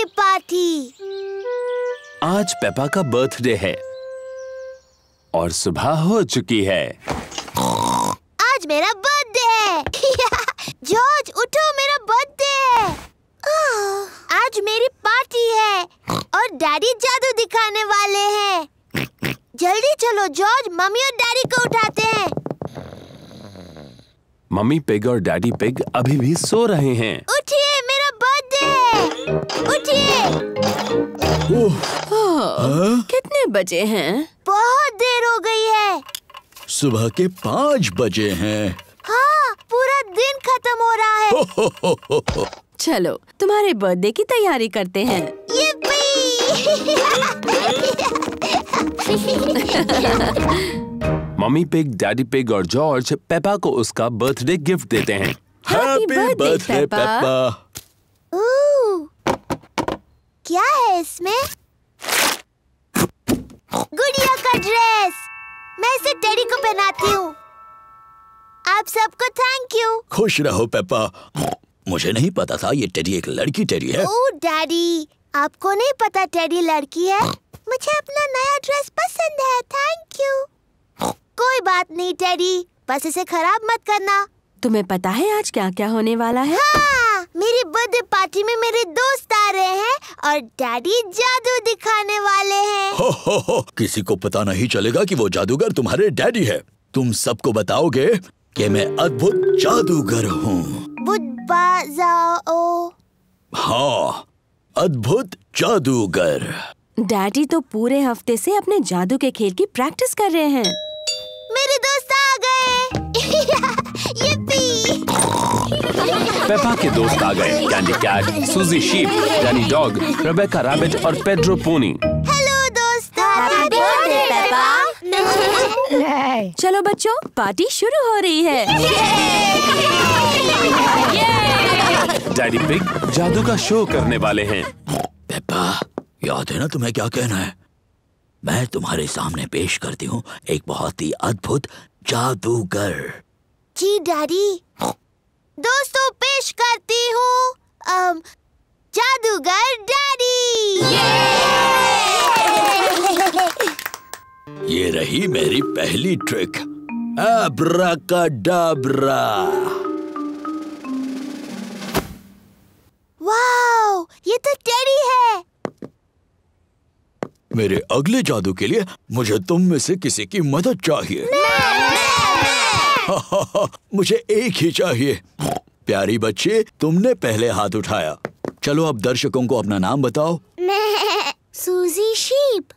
Peppa थी। आज Peppa का बर्थडे है और सुबह हो चुकी है। आज मेरा बर्थडे है। जॉर्ज उठो, मेरा बर्थडे है। आज मेरी पार्टी है और डैडी जादू दिखाने वाले हैं। जल्दी चलो जॉर्ज, मम्मी और डैडी को उठाते हैं। मम्मी पिग और डैडी पिग अभी भी सो रहे हैं। उठिए, मेरा बर्थडे है, उठिए। ओह, कितने बजे हैं? बहुत देर हो गई है। सुबह के 5 बजे हैं। हाँ, पूरा दिन खत्म हो रहा है। हो। चलो तुम्हारे बर्थडे की तैयारी करते हैं। ये मम्मी पिग, डैडी पिग और जॉर्ज पेपा को उसका बर्थडे गिफ्ट देते हैं। Happy birthday Peppa. क्या है इसमें? गुड़िया का ड्रेस। मैं इसे डैडी को पहनाती हूँ। आप सबको थैंक यू। खुश रहो पेपा। मुझे नहीं पता था ये टेडी एक लड़की टेडी है। ओह डैडी, आपको नहीं पता टेडी लड़की है? मुझे अपना नया ड्रेस पसंद है, थैंक यू। कोई बात नहीं टेडी, बस इसे खराब मत करना। तुम्हें पता है आज क्या क्या होने वाला है? हाँ, मेरी बर्थडे पार्टी में मेरे दोस्त आ रहे हैं और डैडी जादू दिखाने वाले हैं। हो, किसी को पता नहीं चलेगा कि वो जादूगर तुम्हारे डैडी है। तुम सबको बताओगे कि मैं अद्भुत जादूगर हूँ। हाँ, अद्भुत जादूगर। डैडी तो पूरे हफ्ते से अपने जादू के खेल की प्रैक्टिस कर रहे हैं। मेरे दोस्त आ गए। पेपा के दोस्त आ गए। Candy Cat, Suzy Sheep, Danny Dog, Rebecca Rabbit और पेड्रो पोनी। हेलो दोस्त, हैप्पी बर्थडे पेपा। चलो बच्चों, पार्टी शुरू हो रही है। डैडी पिग जादू का शो करने वाले हैं। पेपा, याद है ना तुम्हें क्या कहना है? मैं तुम्हारे सामने पेश करती हूँ एक बहुत ही अद्भुत जादूगर। जी डैडी। दोस्तों, पेश करती हूँ जादूगर डैडी। ये रही मेरी पहली ट्रिक, अब्राकाडाब्रा। वाओ, ये तो टेडी है। मेरे अगले जादू के लिए मुझे तुम में से किसी की मदद चाहिए। मैं। मुझे एक ही चाहिए। प्यारी बच्चे, तुमने पहले हाथ उठाया। चलो अब दर्शकों को अपना नाम बताओ। मैं सूजी शीप।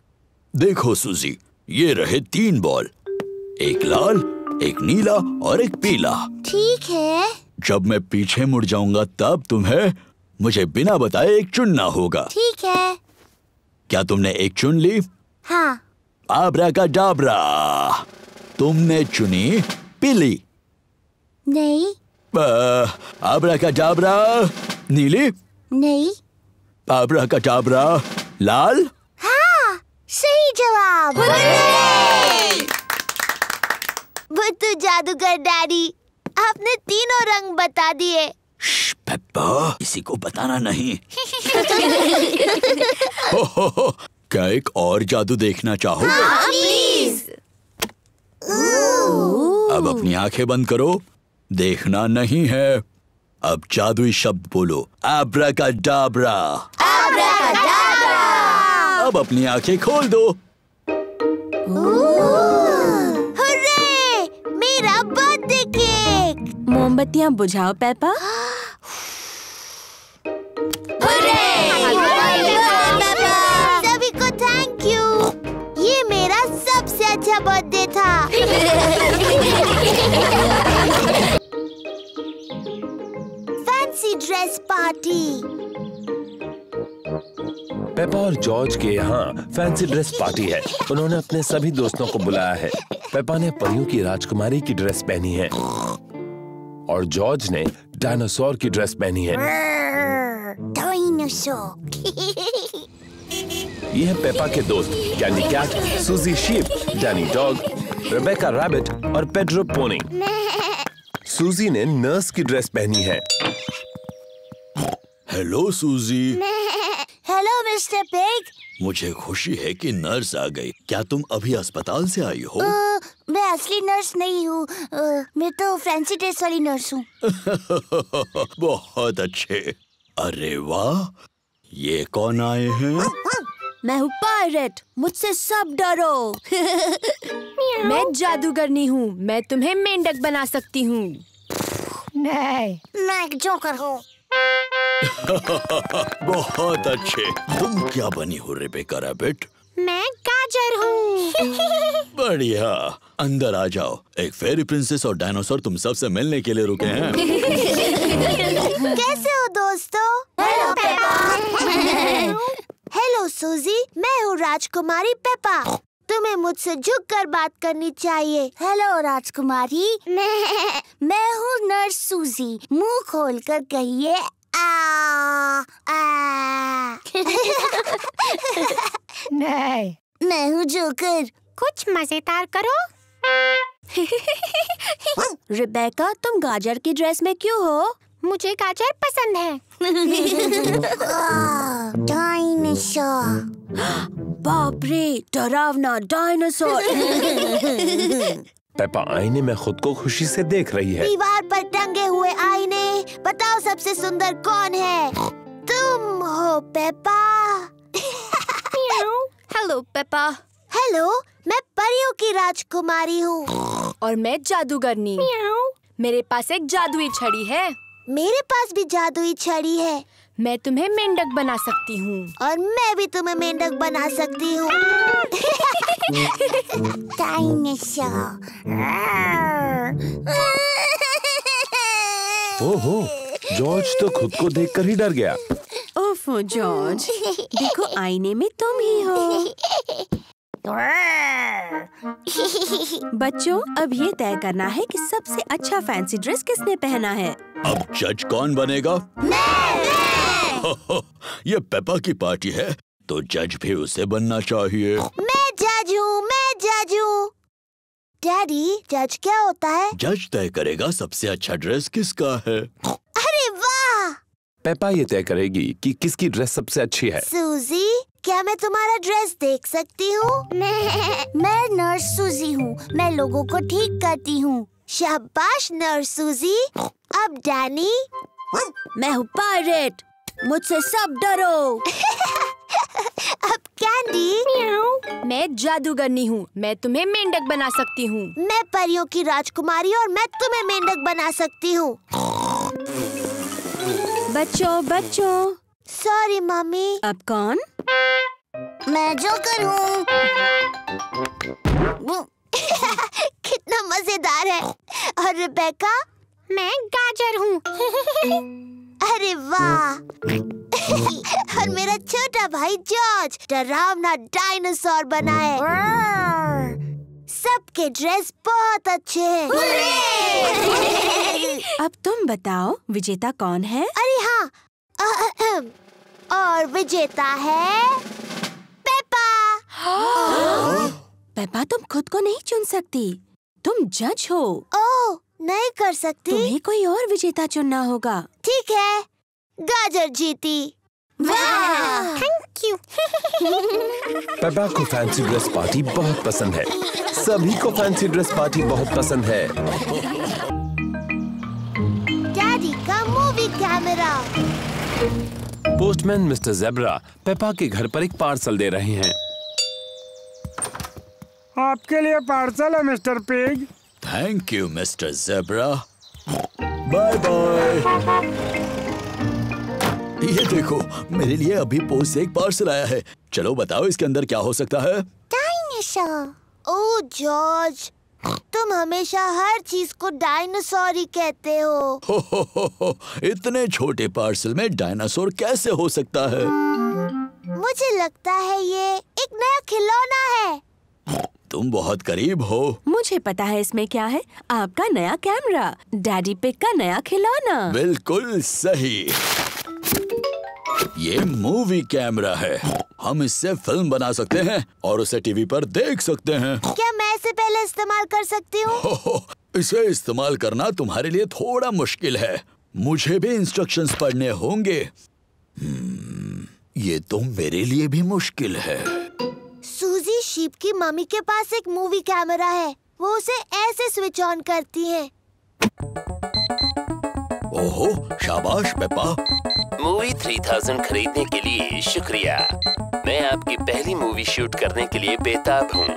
देखो सूजी, ये रहे 3 बॉल, एक लाल, एक नीला और एक पीला। ठीक है। जब मैं पीछे मुड़ जाऊंगा तब तुम्हें मुझे बिना बताए एक चुनना होगा। ठीक है। क्या तुमने एक चुन ली? हाँ। आब्राकाडाब्रा, तुमने चुनी पीली। नहीं। आब्राकाडाब्रा, नीली। नहीं। आब्राकाडाब्रा, लाल। हाँ, सही जवाब। बुद्धू जादूगर डैडी, आपने तीनों रंग बता दिए। पेप्पा, किसी को बताना नहीं। हो, क्या एक और जादू देखना चाहो? हाँ, प्लीज। अब अपनी आंखें बंद करो, देखना नहीं है। अब जादुई शब्द बोलो, आब्राकाडाब्रा। आब्राकाडाब्रा। अब अपनी आंखें खोल दो। हुर्रे, मेरा बर्थडे केक। मोमबत्तियाँ बुझाओ पेप्पा। सभी को थैंक यू। ये मेरा सबसे अच्छा बर्थडे था। Fancy dress party. पेपा और जॉर्ज के यहाँ फैंसी ड्रेस पार्टी है। उन्होंने अपने सभी दोस्तों को बुलाया है। पेपा ने परियों की राजकुमारी की ड्रेस पहनी है और जॉर्ज ने डायनासोर की ड्रेस पहनी है। ये है पेपा के दोस्त, Candy Cat, Suzy Sheep, Danny Dog, Rebecca Rabbit और पेड्रो पोनी। सूजी ने नर्स की ड्रेस पहनी है। Hello Suzy. Hello mister Pig. मुझे खुशी है कि नर्स आ गई। क्या तुम अभी अस्पताल से आई हो? मैं असली नर्स नहीं हूँ, मैं तो फैंसी ड्रेस वाली नर्स हूँ। बहुत अच्छे। अरे वाह, ये कौन आए हैं? मैं हूँ पायरेट, मुझसे सब डरो। मैं जादूगरनी हूँ, मैं तुम्हें मेंढक बना सकती हूँ। नहीं, मैं एक जोकर हूँ। बहुत अच्छे। तुम क्या बनी हो रेबेका रैबिट? मैं गाजर हूँ। बढ़िया, अंदर आ जाओ। एक फेरी प्रिंसेस और डायनासोर तुम सबसे मिलने के लिए रुके हैं। कैसे हो दोस्तों? Hello Peppa. हेलो सूजी, मैं हूँ राजकुमारी पेपा। तुम्हें मुझसे झुक कर बात करनी चाहिए। हेलो राजकुमारी। मैं हूँ नर्स सूजी। मुंह खोल कर कहिए आ, आ। नहीं, मैं हूँ जोकर। कुछ मजेदार करो। रिबेका, तुम गाजर की ड्रेस में क्यों हो? मुझे गाजर पसंद है। डायनासोर। बाप रे, डरावना डायनासोर। पेपा आईने में खुद को खुशी से देख रही है। दीवार पर टंगे हुए आईने, बताओ सबसे सुंदर कौन है? तुम हो पेपा। Hello Peppa. हेलो, मैं परियों की राजकुमारी हूँ। और मैं जादूगरनी। मेरे पास एक जादुई छड़ी है। मेरे पास भी जादुई छड़ी है। मैं तुम्हें मेंढक बना सकती हूँ। और मैं भी तुम्हें मेंढक बना सकती हूँ। डायनासोर। ओहो, जॉर्ज तो खुद को देखकर ही डर गया। ओफो जॉर्ज, देखो आईने में तुम ही हो। बच्चों, अब ये तय करना है कि सबसे अच्छा फैंसी ड्रेस किसने पहना है। अब जज कौन बनेगा? मैं। ये पेपा की पार्टी है तो जज भी उसे बनना चाहिए। मैं जज हूँ, मैं जज हूँ। डैडी, जज क्या होता है? जज तय करेगा सबसे अच्छा ड्रेस किसका है। अरे वाह। पेपा ये तय करेगी कि किसकी ड्रेस सबसे अच्छी है। सूजी, क्या मैं तुम्हारा ड्रेस देख सकती हूँ? मैं नर्स सूजी हूँ, मैं लोगों को ठीक करती हूँ। शाबाश नर्स सूजी। अब डैनी। मैं हूँ पायरेट, मुझसे सब डरो। अब कैंडी। मैं जादूगरनी हूँ, मैं तुम्हें मेंढक बना सकती हूँ। मैं परियों की राजकुमारी और मैं तुम्हें मेंढक बना सकती हूँ। बच्चों, बच्चों। Sorry mummy. अब कौन? मैं जोकर हूँ। कितना मजेदार है। और रिबेका? मैं गाजर हूँ। अरे वाह। और मेरा छोटा भाई जॉर्ज डरावना डायनासोर बना है। सबके ड्रेस बहुत अच्छे हैं। अब तुम बताओ विजेता कौन है? अरे हाँ, और विजेता है पेपा। हाँ। पेपा, तुम खुद को नहीं चुन सकती, तुम जज हो। ओह, नहीं कर सकती। तुम्हें कोई और विजेता चुनना होगा। ठीक है, गाजर जीती। वाह, थैंक यू। पेपा को फैंसी ड्रेस पार्टी बहुत पसंद है। सभी को फैंसी ड्रेस पार्टी बहुत पसंद है। डैडी का movie camera. Postman mister Zebra Peppa के घर पर एक पार्सल दे रहे हैं। आपके लिए पार्सल है mister Pig. Thank you mister Zebra. Bye bye. ये देखो, मेरे लिए अभी पोस्ट से एक पार्सल आया है। चलो बताओ इसके अंदर क्या हो सकता है। डायनासोर। ओह जॉर्ज, तुम हमेशा हर चीज को डायनासोर ही कहते हो। हो। इतने छोटे पार्सल में डायनासोर कैसे हो सकता है? मुझे लगता है ये एक नया खिलौना है। तुम बहुत करीब हो। मुझे पता है इसमें क्या है। आपका नया कैमरा, डैडी पिग का नया खिलौना। बिल्कुल सही। ये मूवी कैमरा है, हम इससे फिल्म बना सकते हैं और उसे टीवी पर देख सकते हैं। क्या मैं इसे पहले इस्तेमाल कर सकती हूँ? इसे इस्तेमाल करना तुम्हारे लिए थोड़ा मुश्किल है, मुझे भी इंस्ट्रक्शंस पढ़ने होंगे। ये तो मेरे लिए भी मुश्किल है। सूजी शीप की मम्मी के पास एक मूवी कैमरा है, वो उसे ऐसे स्विच ऑन करती है। ओहो, शाबाश पेपा। मूवी 3000 खरीदने के लिए शुक्रिया। मैं आपकी पहली मूवी शूट करने के लिए बेताब हूँ।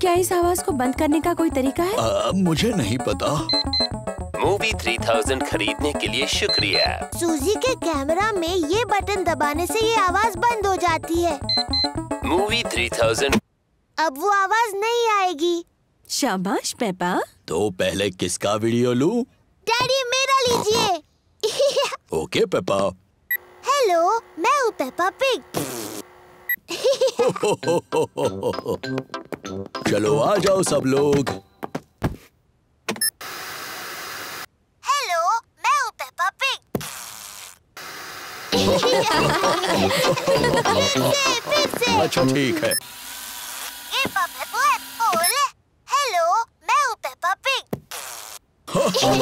क्या इस आवाज को बंद करने का कोई तरीका है? मुझे नहीं पता। मूवी 3000 खरीदने के लिए शुक्रिया। सूजी के कैमरा में ये बटन दबाने से ये आवाज बंद हो जाती है। मूवी 3000। अब वो आवाज नहीं आएगी। शाबाश पेपा। तो पहले किसका वीडियो लूं? डैडी मेरा लीजिए। Okay Peppa. हेलो, मैं हूँ पेपा पिग। चलो आ जाओ सब लोग। हेलो, मैं हूँ पेपा पिग। फिर से। अच्छा ठीक है। हेलो, मैं हूँ पेपा पिग। हेलो, मैं हूँ पेपा पिग। फिर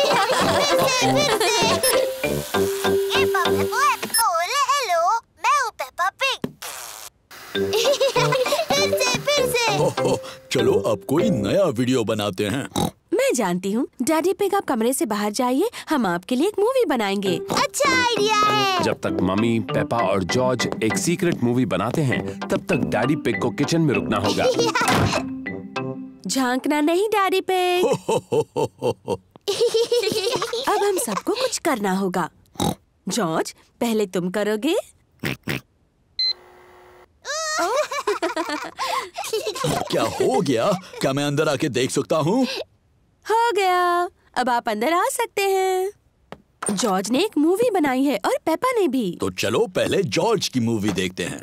से। चलो अब कोई नया वीडियो बनाते हैं। मैं जानती हूँ डैडी पिग, आप कमरे से बाहर जाइए, हम आपके लिए एक मूवी बनाएंगे। अच्छा आइडिया है। जब तक मम्मी, पेपा और जॉर्ज एक सीक्रेट मूवी बनाते हैं, तब तक डैडी पिग को किचन में रुकना होगा। झांकना नहीं डैडी पिग। अब हम सबको कुछ करना होगा। जॉर्ज, पहले तुम करोगे। क्या हो गया? क्या मैं अंदर आके देख सकता हूँ? हो गया, अब आप अंदर आ सकते हैं। जॉर्ज ने एक मूवी बनाई है और पेपा ने भी। तो चलो पहले जॉर्ज की मूवी देखते हैं।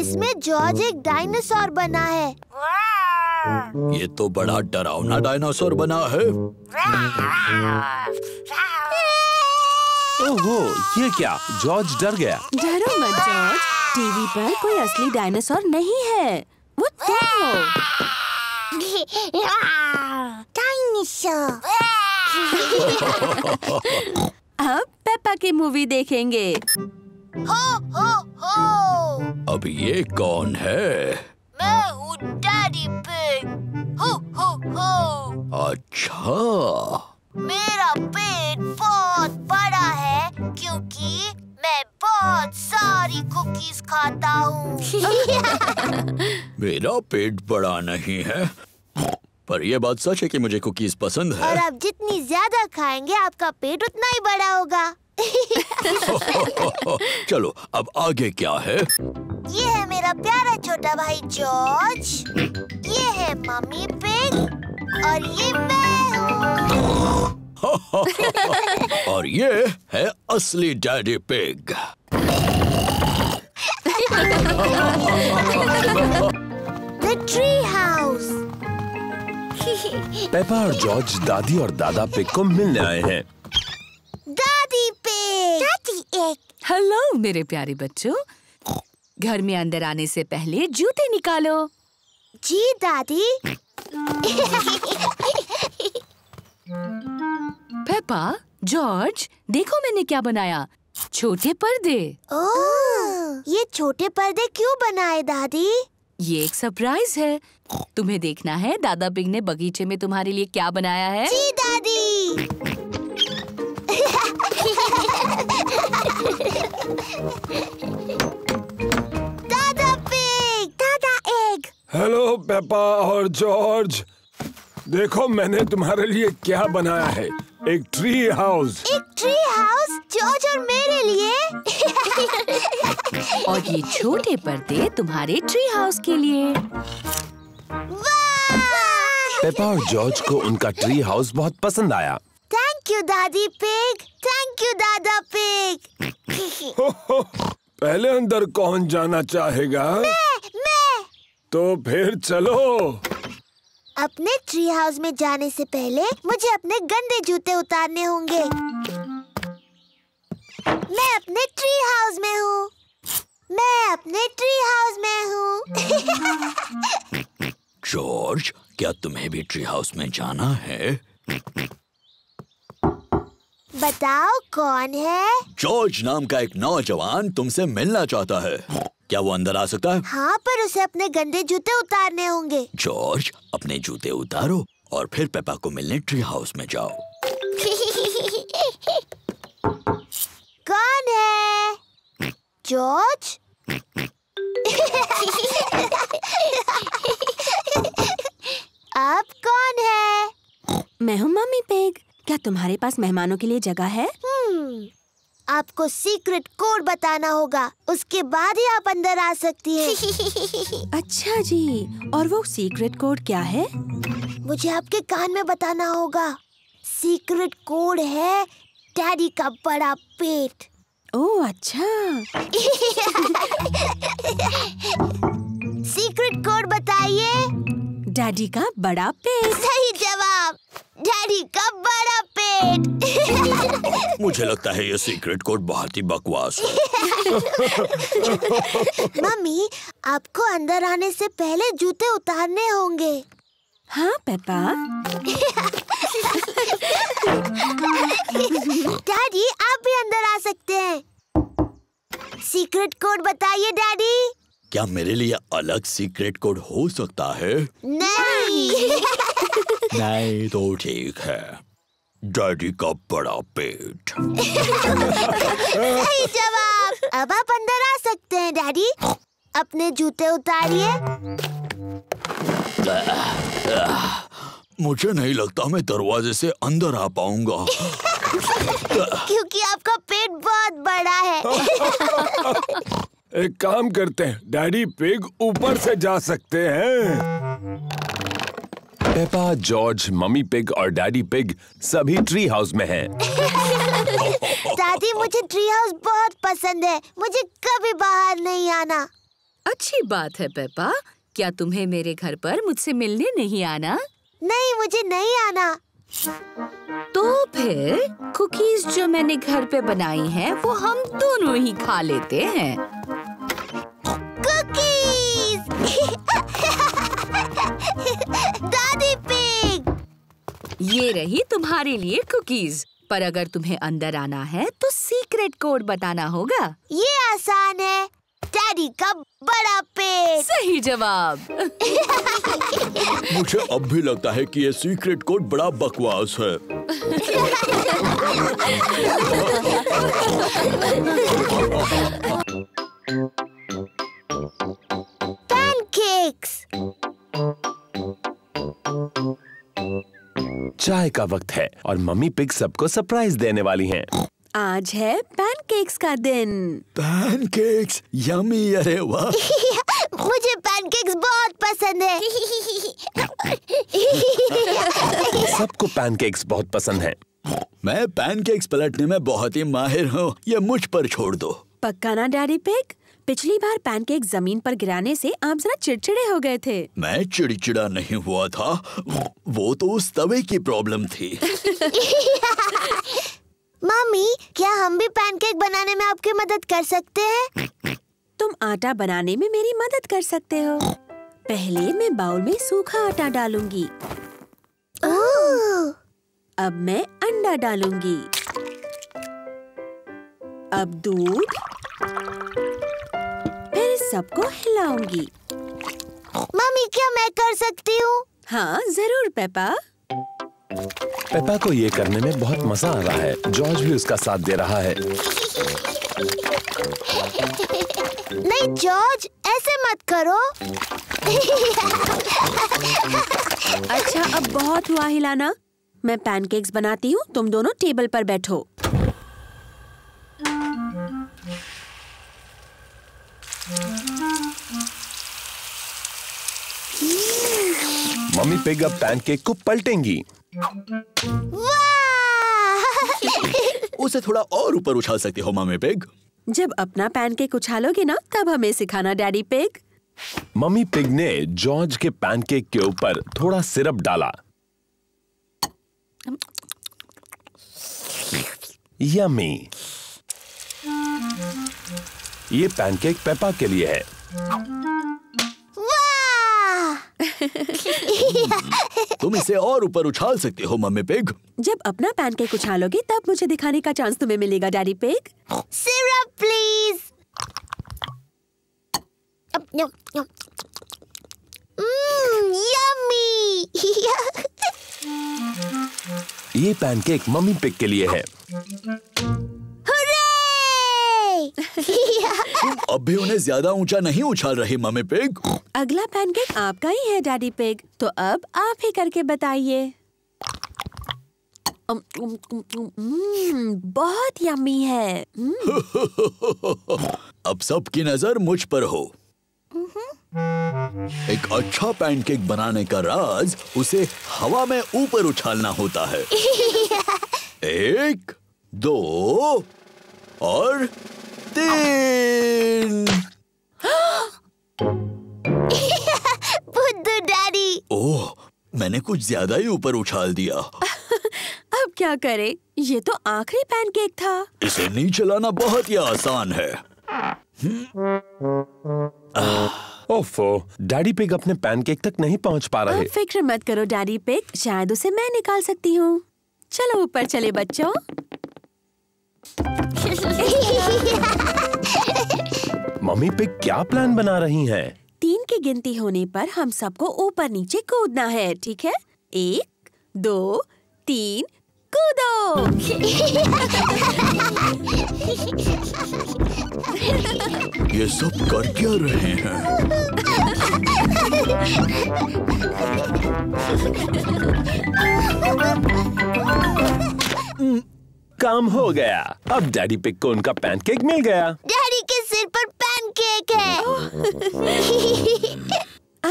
इसमें जॉर्ज एक डायनासोर बना है। ये तो बड़ा डरावना डायनासोर बना है। ओहो, ये क्या? जॉर्ज डर गया। डरो मत जॉर्ज, टीवी पर कोई असली डायनासोर नहीं है, वो तुम हो। डायनासोर। अब पेपा की मूवी देखेंगे। हो। अब ये कौन है? मैं हूँ डैडी पिग। हो। अच्छा, मेरा पेट बहुत बड़ा है क्योंकि मैं बहुत सारी कुकीज खाता हूँ। मेरा पेट बड़ा नहीं है, पर ये बात सच है कि मुझे कुकीज पसंद है। और आप जितनी ज्यादा खाएंगे, आपका पेट उतना ही बड़ा होगा। चलो अब आगे क्या है? ये है मेरा प्यारा छोटा भाई जॉर्ज, ये है मम्मी पिग और ये मैं हूँ। और ये है असली Daddy Pig. The tree house। Peppa और जॉर्ज दादी और दादा पिग को मिलने आए हैं। दादी पिग। हेलो मेरे प्यारे बच्चों, घर में अंदर आने से पहले जूते निकालो। जी दादी। पेपा, जॉर्ज, देखो मैंने क्या बनाया। छोटे पर्दे। ओह, ये छोटे पर्दे क्यों बनाए दादी? ये एक सरप्राइज है, तुम्हें देखना है दादा पिग ने बगीचे में तुम्हारे लिए क्या बनाया है। जी दादी। दादा पिग, दादा एग। हेलो पेपा और जॉर्ज, देखो मैंने तुम्हारे लिए क्या बनाया है। एक ट्री हाउस। एक ट्री हाउस जॉर्ज और मेरे लिए। और ये छोटे पर्दे तुम्हारे ट्री हाउस के लिए। पेपा और जॉर्ज को उनका ट्री हाउस बहुत पसंद आया। थैंक यू दादी पिग, थैंक यू दादा पिग। पहले अंदर कौन जाना चाहेगा? मैं। तो फिर चलो। अपने ट्री हाउस में जाने से पहले मुझे अपने गंदे जूते उतारने होंगे। मैं अपने ट्री हाउस में हूँ। मैं अपने ट्री हाउस में हूँ। जॉर्ज, क्या तुम्हें भी ट्री हाउस में जाना है? बताओ कौन है? जॉर्ज नाम का एक नौजवान तुमसे मिलना चाहता है। क्या वो अंदर आ सकता है? हाँ, पर उसे अपने गंदे जूते उतारने होंगे। जॉर्ज, अपने जूते उतारो और फिर पेपा को मिलने ट्री हाउस में जाओ। कौन है? जॉर्ज? आप कौन है? मैं हूँ मम्मी पिग। क्या तुम्हारे पास मेहमानों के लिए जगह है? आपको सीक्रेट कोड बताना होगा, उसके बाद ही आप अंदर आ सकती हैं। अच्छा जी, और वो सीक्रेट कोड क्या है? मुझे आपके कान में बताना होगा। सीक्रेट कोड है डैडी का बड़ा पेट। ओह अच्छा। सीक्रेट कोड बताइए। डैडी का बड़ा पेट। सही जवाब, डैडी का बड़ा पेट। मुझे लगता है ये सीक्रेट कोड बहुत ही बकवास है। मम्मी, आपको अंदर आने से पहले जूते उतारने होंगे। हाँ पेपा। डैडी, आप भी अंदर आ सकते हैं। सीक्रेट कोड बताइए डैडी। क्या मेरे लिए अलग सीक्रेट कोड हो सकता है? नहीं। नहीं तो ठीक है, डैडी का बड़ा पेट। सही जवाब। अब आप अंदर आ सकते हैं डैडी। अपने जूते उतारिए। मुझे नहीं लगता मैं दरवाजे से अंदर आ पाऊंगा। क्योंकि आपका पेट बहुत बड़ा है। एक काम करते हैं, डैडी पिग ऊपर से जा सकते हैं। पेपा, जॉर्ज, मम्मी पिग और डैडी पिग सभी ट्री हाउस में हैं। दादी, मुझे ट्री हाउस बहुत पसंद है। मुझे कभी बाहर नहीं आना। अच्छी बात है पेपा। क्या तुम्हें मेरे घर पर मुझसे मिलने नहीं आना? नहीं, मुझे नहीं आना। तो फिर कुकीज जो मैंने घर पे बनाई हैं, वो हम दोनों ही खा लेते हैं। कुकीज! दादी पिग! ये रही तुम्हारे लिए कुकीज। पर अगर तुम्हें अंदर आना है तो सीक्रेट कोड बताना होगा। ये आसान है, डैडी का बड़ा पेट। सही जवाब। मुझे अब भी लगता है कि ये सीक्रेट कोड बड़ा बकवास है। पैनकेक्स। चाय का वक्त है और मम्मी पिग सबको सरप्राइज देने वाली हैं। आज है पैनकेक्स का दिन। Pancakes, yummy. अरे वाह। मुझे पैनकेक्स बहुत पसंद है। सबको पैनकेक्स बहुत पसंद है। मैं पैनकेक्स पलटने में बहुत ही माहिर हूँ, ये मुझ पर छोड़ दो। पक्का ना डैडी पिग? पिछली बार पैनकेक जमीन पर गिराने से आप जरा चिड़चिड़े हो गए थे। मैं चिड़चिड़ा नहीं हुआ था, वो तो उस तवे की प्रॉब्लम थी। मम्मी, क्या हम भी पैनकेक बनाने में आपकी मदद कर सकते हैं? तुम आटा बनाने में मेरी मदद कर सकते हो। पहले मैं बाउल में सूखा आटा डालूंगी। अब मैं अंडा डालूंगी। अब दूध। फिर सबको हिलाऊंगी। मम्मी, क्या मैं कर सकती हूँ? हाँ जरूर पेपा। पेपा को ये करने में बहुत मजा आ रहा है। जॉर्ज भी उसका साथ दे रहा है। नहीं जॉर्ज, ऐसे मत करो। अच्छा, अब बहुत हुआ हिलाना। मैं पैनकेक्स बनाती हूँ, तुम दोनों टेबल पर बैठो। मम्मी पिग अब पैनकेक को पलटेंगी। उसे थोड़ा और ऊपर उछाल सकती हो मम्मी पिग। जब अपना पैनकेक उछालोगे ना, तब हमें सिखाना डैडी पिग। मम्मी पिग ने जॉर्ज के पैनकेक के ऊपर थोड़ा सिरप डाला। यम्मी। ये पैनकेक पेपा के लिए है। वाह! तुम इसे और ऊपर उछाल सकते हो मम्मी पिग। जब अपना पैनकेक उछालोगे तब मुझे दिखाने का चांस तुम्हें मिलेगा Daddy Pig. Syrup please. Yummy. ये पैनकेक मम्मी पिग के लिए है। तुम अब भी उन्हें ज्यादा ऊंचा नहीं उछाल रहे मम्मी पिग। अगला पैनकेक आपका ही है डैडी पिग, तो अब आप ही करके बताइए। बहुत यम्मी है। अब सबकी नजर मुझ पर हो। एक अच्छा पैनकेक बनाने का राज उसे हवा में ऊपर उछालना होता है। 1, 2 और 3। बुद्धू डैडी। ओह, मैंने कुछ ज्यादा ही ऊपर उछाल दिया। अब क्या करें? ये तो आखिरी पैनकेक था। इसे नीचे लाना बहुत ही आसान है। ओफो, डैडी पिग अपने पैनकेक तक नहीं पहुंच पा रहे। फिक्र मत करो डैडी पिग, शायद उसे मैं निकाल सकती हूँ। चलो ऊपर चले बच्चों। मम्मी पिग क्या प्लान बना रही हैं? 3 की गिनती होने पर हम सबको ऊपर नीचे कूदना है, ठीक है? 1, 2, 3 कूदो। ये सब कर क्या रहे हैं? काम हो गया। अब डैडी पिग को उनका पैनकेक मिल गया। डैडी के सिर पर पैनकेक है।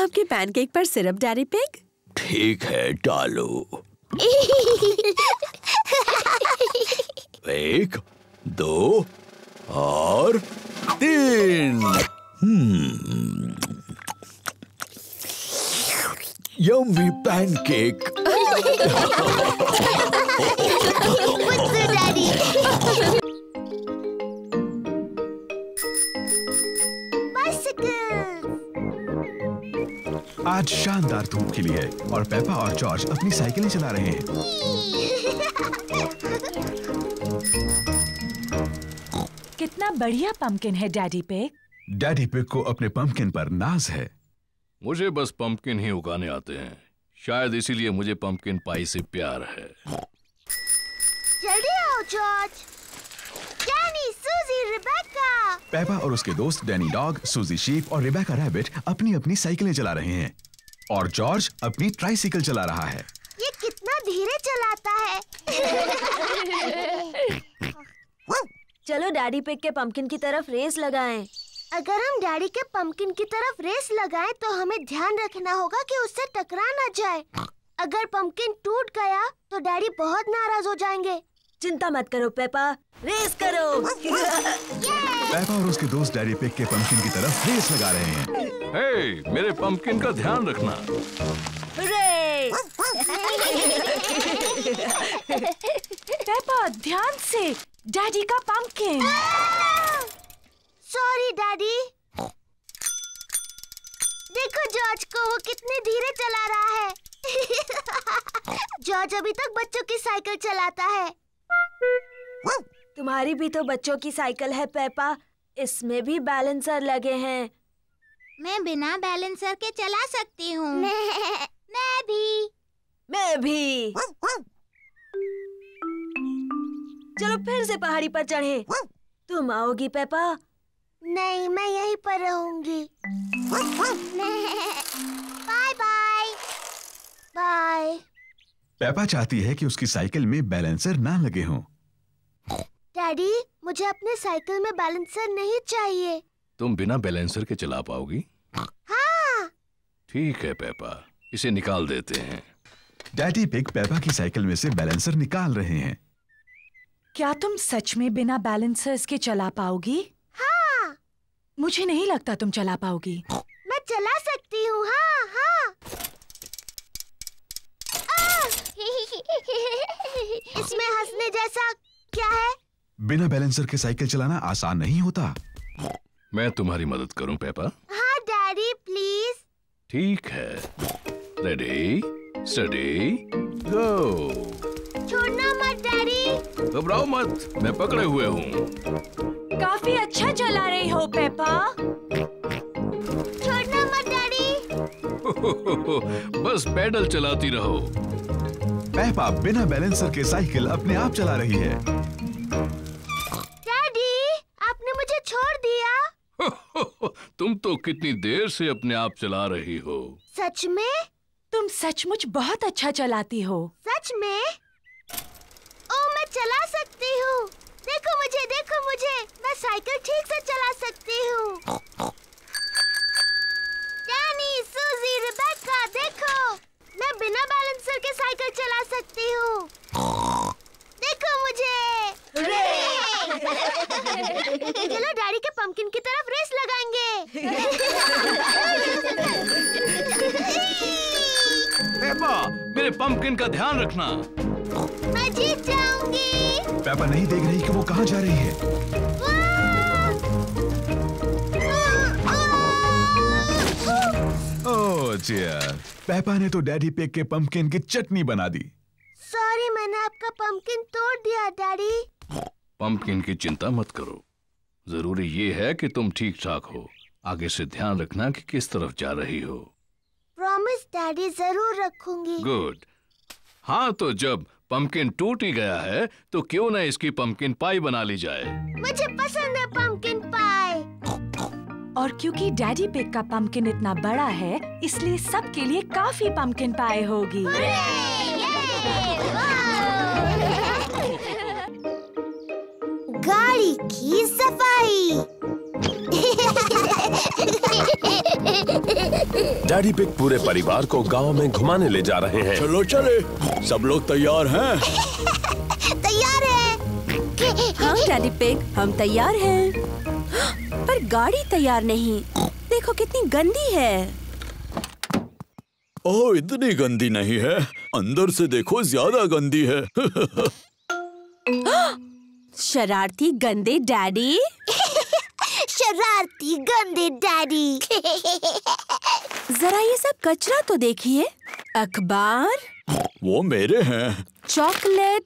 आपके पैनकेक पर सिरप डैडी पिग? ठीक है डालो। 1, 2 और 3। Yummy pancake. आज शानदार धूप खिली है और पेपा और जॉर्ज अपनी साइकिलें चला रहे हैं। कितना बढ़िया पंपकिन है डैडी पिग। डैडी पिग को अपने पंपकिन पर नाज है। मुझे बस पंपकिन ही उगाने आते हैं, शायद इसीलिए मुझे पंपकिन पाई से प्यार है। जल्दी आओ George. Danny, Suzy, Rebecca. Peppa और उसके दोस्त डैनी डॉग, सूजी शीप और रिबेका रैबिट अपनी अपनी साइकिलें चला रहे हैं और जॉर्ज अपनी ट्राइसाइकिल चला रहा है। ये कितना धीरे चलाता है। चलो डैडी पिग के पंपकिन की तरफ रेस लगाएं। अगर हम डैडी के पंपकिन की तरफ रेस लगाएं तो हमें ध्यान रखना होगा कि उससे टकरा ना जाए। अगर पंपकिन टूट गया तो डैडी बहुत नाराज हो जाएंगे। चिंता मत करो पेपा, रेस करो। पेपा और उसके दोस्त डैडी पिग के पंपकिन की तरफ रेस लगा रहे हैं। हे, मेरे पंपकिन का ध्यान रखना। पेपा ध्यान से, डैडी का पंपकिन। Sorry daddy. देखो जॉर्ज को, वो कितने धीरे चला रहा है। जॉर्ज अभी तक बच्चों की साइकिल चलाता है। तुम्हारी भी तो बच्चों की साइकिल है पेपा, इसमें भी बैलेंसर लगे हैं। मैं बिना बैलेंसर के चला सकती हूँ। मैं भी। चलो फिर से पहाड़ी पर चढ़े। तुम आओगी पेपा? नहीं, मैं यहीं पर रहूंगी। Bye bye bye. पेपा चाहती है कि उसकी साइकिल में बैलेंसर ना लगे हों। डैडी, मुझे अपने साइकिल में बैलेंसर नहीं चाहिए। तुम बिना बैलेंसर के चला पाओगी? हाँ। ठीक है पेपा, इसे निकाल देते हैं। डैडी पिग पेपा की साइकिल में से बैलेंसर निकाल रहे हैं। क्या तुम सच में बिना बैलेंसर्स के चला पाओगी? मुझे नहीं लगता तुम चला पाओगी। मैं चला सकती हूँ। हाँ। इसमें हंसने जैसा क्या है? बिना बैलेंसर के साइकिल चलाना आसान नहीं होता। मैं तुम्हारी मदद करूँ पेपा? हाँ डैडी प्लीज। ठीक है, रेडी Steady, go. छोड़ना मत डैडी। घबराओ मत, मैं पकड़े हुए हूँ। काफी अच्छा चला रही हो पेपा। छोड़ना मत डैडी। बस पैडल चलाती रहो। पेपा बिना बैलेंसर के साइकिल अपने आप चला रही है। डैडी, आपने मुझे छोड़ दिया। तुम तो कितनी देर से अपने आप चला रही हो। सच में? तुम सचमुच बहुत अच्छा चलाती हो। सच में? ओ, मैं चला सकती हूँ। देखो मुझे, देखो मुझे, मैं साइकिल ठीक से चला सकती हूँ। डैनी, सूजी, रिबेका, देखो मैं बिना बैलेंसर के साइकिल चला सकती हूँ। देखो मुझे। चलो डैडी के पंपकिन की तरफ रेस लगाएंगे। पेपा, मेरे पंपकिन का ध्यान रखना। मैं जीत जाऊंगी। पेपा नहीं देख रही कि वो कहाँ जा रही है। ओह डियर, पेपा ने तो डैडी पिग के पंपकिन की चटनी बना दी। सॉरी, मैंने आपका पंपकिन तोड़ दिया डैडी। पंपकिन की चिंता मत करो। जरूरी ये है कि तुम ठीक ठाक हो। आगे से ध्यान रखना कि किस तरफ जा रही हो। प्रॉमिस डैडी, जरूर रखूंगी। गुड। हाँ, तो जब पंपकिन टूट ही गया है तो क्यों ना इसकी पंपकिन पाई बना ली जाए। मुझे पसंद है पंपकिन पाई। और क्योंकि डैडी पिग का पंपकिन इतना बड़ा है, इसलिए सबके लिए काफी पंपकिन पाई होगी। गाड़ी की सफाई। डैडी पिग पूरे परिवार को गांव में घुमाने ले जा रहे हैं। चलो चले, सब लोग तैयार हैं। तैयार हैं। हाँ डैडी पिग, हम तैयार हैं। पर गाड़ी तैयार नहीं। देखो कितनी गंदी है। ओह, इतनी गंदी नहीं है। अंदर से देखो, ज्यादा गंदी है। शरारती गंदे डैडी। शरारती गंदे डैडी। जरा ये सब कचरा तो देखिए। अखबार, वो मेरे हैं। चॉकलेट,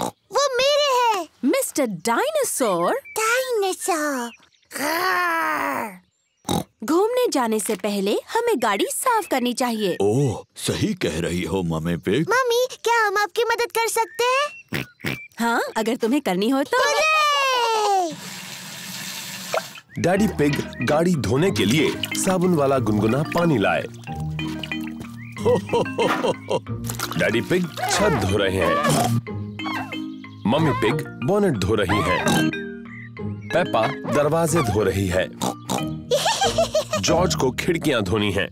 वो मेरे हैं। Mister Dinosaur. डायनासोर। घूमने जाने से पहले हमें गाड़ी साफ करनी चाहिए। ओह, सही कह रही हो मम्मी पिग। मम्मी, क्या हम आपकी मदद कर सकते हैं? हाँ, अगर तुम्हें करनी हो तो। डैडी पिग गाड़ी धोने के लिए साबुन वाला गुनगुना पानी लाए। डैडी पिग छत धो रहे हैं। मम्मी पिग बोनेट धो रही है। पेपा दरवाजे धो रही है। जॉर्ज को खिड़कियां धोनी हैं,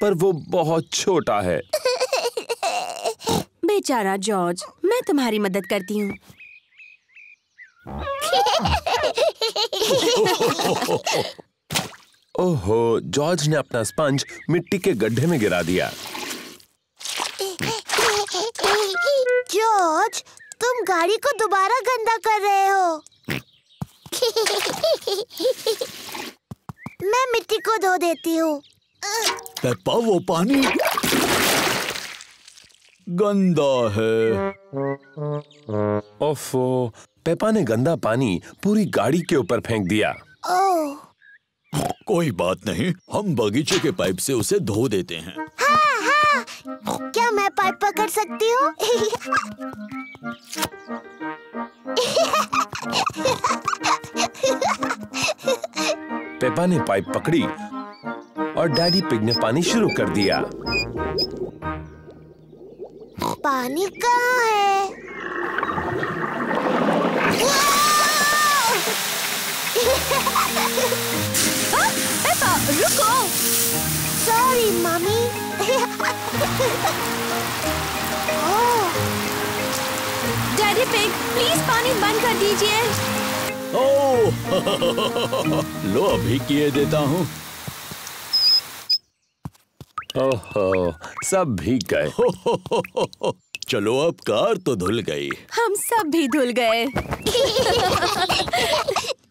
पर वो बहुत छोटा है। बेचारा जॉर्ज, मैं तुम्हारी मदद करती हूँ। ओहो, जॉर्ज ने अपना स्पंज मिट्टी के गड्ढे में गिरा दिया। जॉर्ज, तुम गाड़ी को दोबारा गंदा कर रहे हो। मैं मिट्टी को धो देती हूँ। पेप्पा, वो पानी गंदा है। ओफो, पेपा ने गंदा पानी पूरी गाड़ी के ऊपर फेंक दिया। ओह। कोई बात नहीं, हम बगीचे के पाइप से उसे धो देते हैं। हाँ, हाँ। क्या मैं पाइप पकड़ सकती हूँ? पेपा ने पाइप पकड़ी और डैडी पिग ने पानी शुरू कर दिया। पानी कहाँ है? पेपा, रुको। Sorry mummy. Daddy Pig, please पानी बंद कर दीजिए। ओह, लो अभी किए देता हूँ। ओहो, सब भीग गए। चलो, अब कार तो धुल गई। हम सब भी धुल गए।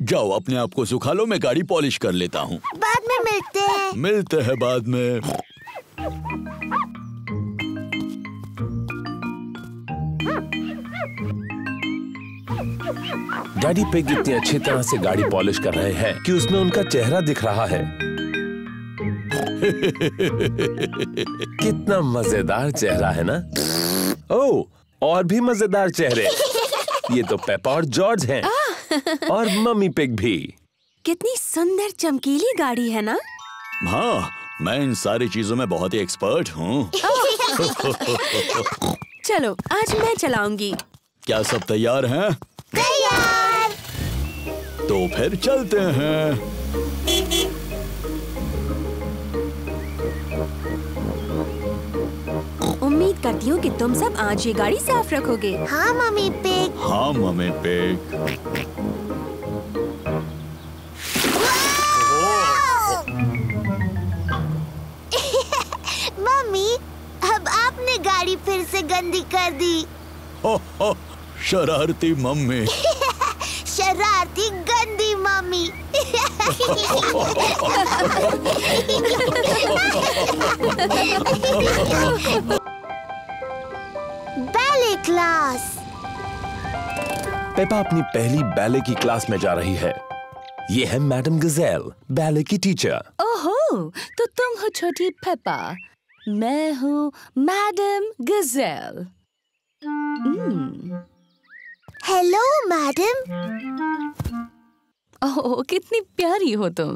जाओ, अपने आप को सुखा लो, मैं गाड़ी पॉलिश कर लेता हूँ। बाद में मिलते हैं। मिलते हैं बाद में। डैडी पिग इतनी अच्छी तरह से गाड़ी पॉलिश कर रहे हैं कि उसमें उनका चेहरा दिख रहा है। कितना मजेदार चेहरा है ना? ओह, और भी मजेदार चेहरे। ये तो पेपा और जॉर्ज हैं और मम्मी पिग भी। कितनी सुंदर चमकीली गाड़ी है ना? हाँ, मैं इन सारी चीजों में बहुत ही एक्सपर्ट हूँ। चलो, आज मैं चलाऊंगी। क्या सब तैयार हैं? तैयार। तो फिर चलते हैं। उम्मीद करती हूँ कि तुम सब आज ये गाड़ी साफ रखोगे। हाँ मम्मी पिग। हाँ मम्मी पिग। अब आपने गाड़ी फिर से गंदी कर दी। हो, शरारती मम्मी। शरारती गंदी मम्मी। Ballet class. पेपा अपनी पहली बैले की क्लास में जा रही है। ये है मैडम गजेल, बैले की टीचर। ओहो, तो तुम हो छोटी पेपा। मैं हूँ मैडम गजेल। Hello madam. ओह, कितनी प्यारी हो तुम।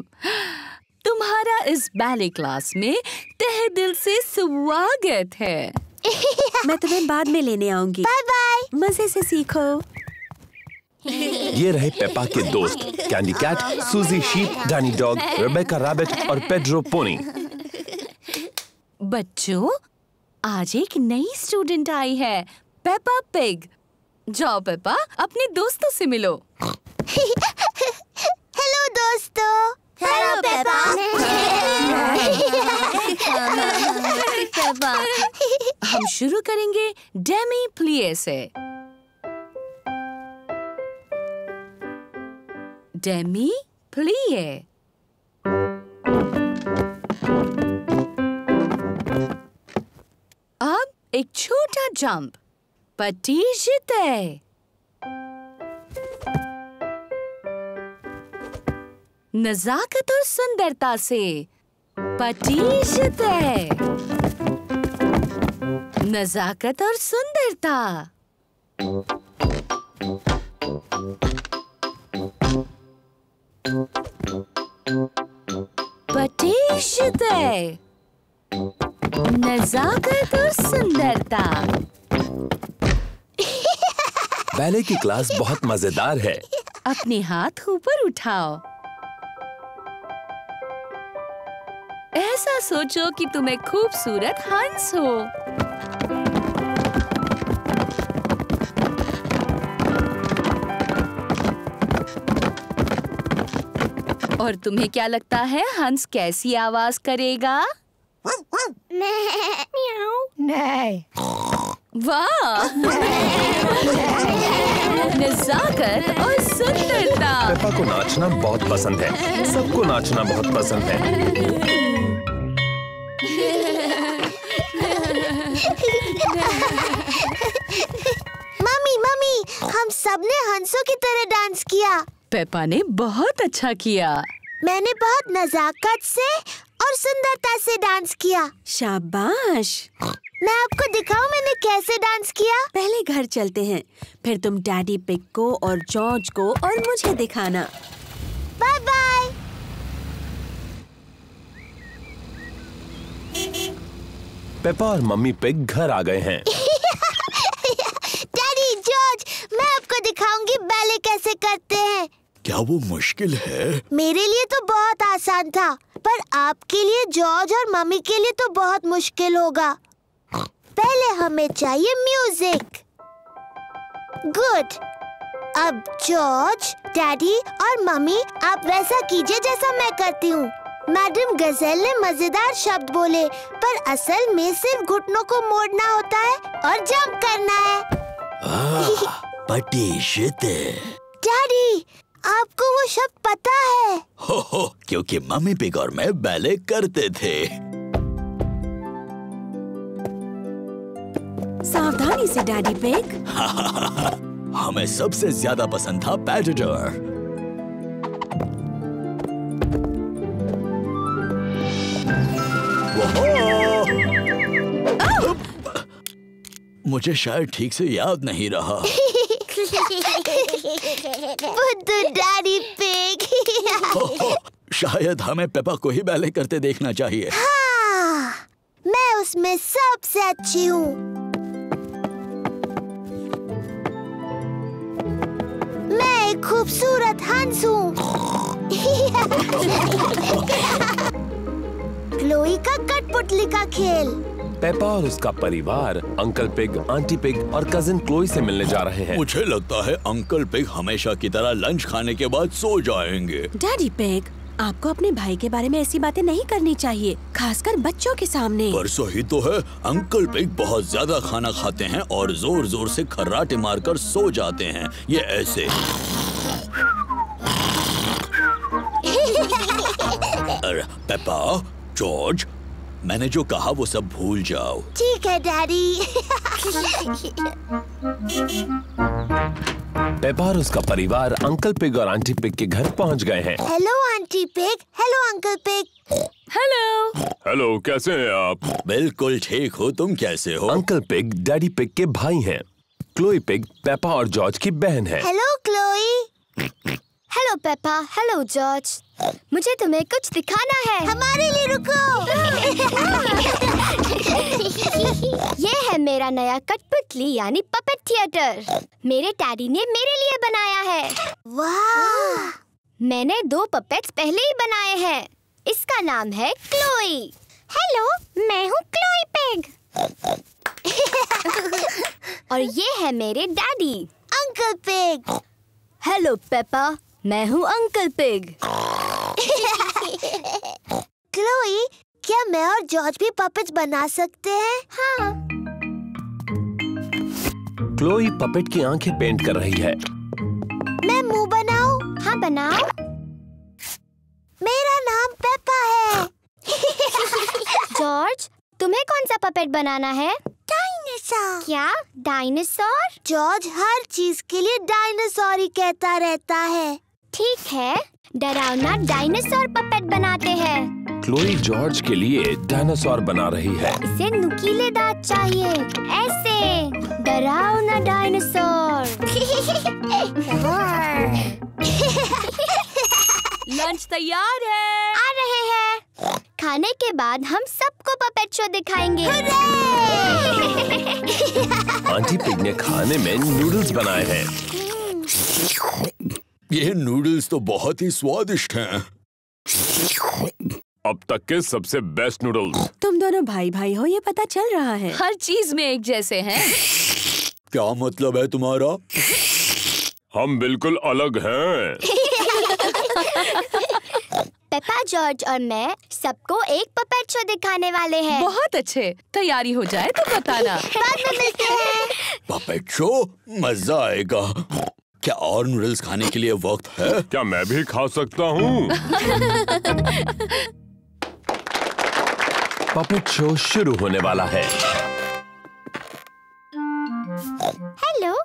तुम्हारा इस बैले क्लास में तहे दिल से स्वागत है। मैं तुम्हें बाद में लेने आऊंगी। Bye bye. मजे से सीखो। ये रहे पेपा के दोस्त Candy Cat, Suzy Sheep, Danny Dog, Rebecca Rabbit और पेड्रो पोनी। बच्चों, आज एक नई स्टूडेंट आई है, पेपा पिग। जाओ पेपा, अपने दोस्तों से मिलो। हेलो दोस्तों। Hello Peppa. पेपा, हम शुरू करेंगे डेमी प्लिए से। Demi plie. अब एक छोटा जंप, पट्टी जीते। नजाकत और सुंदरता से पट्टी जीते। नजाकत और सुंदरता। पट्टी जीते। नजाकत और सुंदरता। बैले की क्लास बहुत मजेदार है। अपने हाथ ऊपर उठाओ। ऐसा सोचो कि तुम्हें खूबसूरत हंस हो। और तुम्हें क्या लगता है हंस कैसी आवाज करेगा? नहीं। वाह, नजाकत और सुंदरता। पेपा को नाचना बहुत पसंद है। सबको नाचना बहुत पसंद है। मम्मी मम्मी, हम सबने हंसों की तरह डांस किया। पेपा ने बहुत अच्छा किया। मैंने बहुत नजाकत से और सुंदरता से डांस किया। शाबाश। मैं आपको दिखाऊं मैंने कैसे डांस किया? पहले घर चलते हैं, फिर तुम डैडी पिग को और जॉर्ज को और मुझे दिखाना। Bye bye. पेपा और मम्मी पिग घर आ गए हैं। डैडी, जॉर्ज, मैं आपको दिखाऊंगी बैले कैसे करते हैं। क्या वो मुश्किल है? मेरे लिए तो बहुत आसान था, पर आपके लिए, जॉर्ज और मम्मी के लिए तो बहुत मुश्किल होगा। पहले हमें चाहिए म्यूजिक। गुड। अब जॉर्ज, डैडी और मम्मी, आप वैसा कीजिए जैसा मैं करती हूँ। मैडम गजेल ने मजेदार शब्द बोले, पर असल में सिर्फ घुटनों को मोड़ना होता है और जंप करना है। डैडी, आपको वो शब्द पता है? हो, क्योंकि मम्मी पिग और मैं बैले करते थे। सावधानी से डैडी पिग? हमें सबसे ज्यादा पसंद था पैटर। मुझे शायद ठीक से याद नहीं रहा। बुद्धू डैडी पिग। शायद हमें पेपा को ही बैले करते देखना चाहिए। हाँ, मैं उसमें सबसे अच्छी हूँ। मैं एक खूबसूरत हंस हूँ। क्लोई का कटपुतली का खेल। पेपा और उसका परिवार अंकल पिग, आंटी पिग और कजिन क्लोई से मिलने जा रहे हैं। मुझे लगता है अंकल पिग हमेशा की तरह लंच खाने के बाद सो जाएंगे। डैडी पिग, आपको अपने भाई के बारे में ऐसी बातें नहीं करनी चाहिए, खासकर बच्चों के सामने। परसों ही तो है, अंकल पिग बहुत ज्यादा खाना खाते हैं और जोर जोर से खर्राटे मारकर सो जाते हैं। ये ऐसे। पेपा, जॉर्ज, मैंने जो कहा वो सब भूल जाओ। ठीक है डैडी। पेपा और उसका परिवार अंकल पिग और आंटी पिग के घर पहुंच गए हैं। Hello Aunty Pig, hello Uncle Pig. Hello hello, कैसे हैं आप? बिल्कुल ठीक हो, तुम कैसे हो? अंकल पिग डैडी पिग के भाई हैं। क्लोई पिग पेपा और जॉर्ज की बहन है। Hello Chloe. Hello Peppa, hello George. मुझे तुम्हें कुछ दिखाना है। हमारे लिए रुको। ये है मेरा नया कठपुतली यानी पपेट थिएटर। मेरे डैडी ने मेरे लिए बनाया है। वाह! मैंने 2 पपेट्स पहले ही बनाए हैं। इसका नाम है क्लोई। हेलो, मैं हूँ क्लोई पिग। और ये है मेरे daddy Uncle Pig. Hello Peppa, मैं हूँ अंकल पिग। क्लोई, क्या मैं और जॉर्ज भी पपेट्स बना सकते हैं? हाँ। क्लोई पपेट की आंखें पेंट कर रही है। मैं मुंह बनाऊं? हाँ बनाओ। मेरा नाम पेपा है। जॉर्ज, तुम्हें कौन सा पपेट बनाना है? डायनासोर। क्या डायनासोर? जॉर्ज हर चीज के लिए डायनासोर ही कहता रहता है। ठीक है, डरावना डायनासोर पपेट बनाते हैं। क्लोई जॉर्ज के लिए डायनासोर बना रही है। इसे नुकीले दांत चाहिए, ऐसे। डरावना डायनासोर। लंच तैयार है। आ रहे हैं। खाने के बाद हम सबको पपेट शो दिखाएंगे। आंटी पिग ने खाने में नूडल्स बनाए हैं। ये नूडल्स तो बहुत ही स्वादिष्ट हैं। अब तक के सबसे बेस्ट नूडल्स। तुम दोनों भाई भाई हो, ये पता चल रहा है। हर चीज में एक जैसे हैं। क्या मतलब है तुम्हारा? हम बिल्कुल अलग हैं। पेपा, जॉर्ज और मैं सबको एक पपेट शो दिखाने वाले हैं। बहुत अच्छे, तैयारी हो जाए तो बताना। बाद में मिलते हैं। पपेट शो मजा आएगा। क्या और नूडल्स खाने के लिए वक्त है? क्या मैं भी खा सकता हूँ? पपेट शो शुरू होने वाला है। हेलो,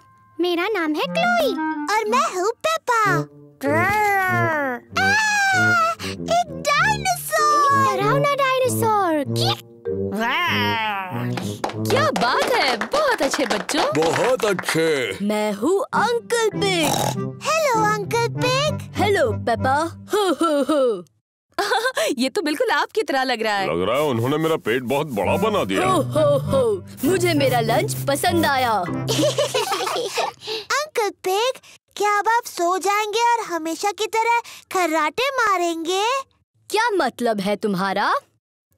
मेरा नाम है क्लोई। और मैं हूँ पेपा। एक डायनासोर। डरावना डायनासोर। क्या बात है, बहुत अच्छे बच्चों। बहुत अच्छे। मैं हूँ Uncle Pig. Hello Uncle Pig. Hello Peppa. हो हो हो। ये तो बिल्कुल आपकी तरह लग रहा है। लग रहा है उन्होंने मेरा पेट बहुत बड़ा बना दिया। हो हो हो। मुझे मेरा लंच पसंद आया। अंकल पिग, क्या अब आप सो जाएंगे और हमेशा की तरह खर्राटे मारेंगे? क्या मतलब है तुम्हारा?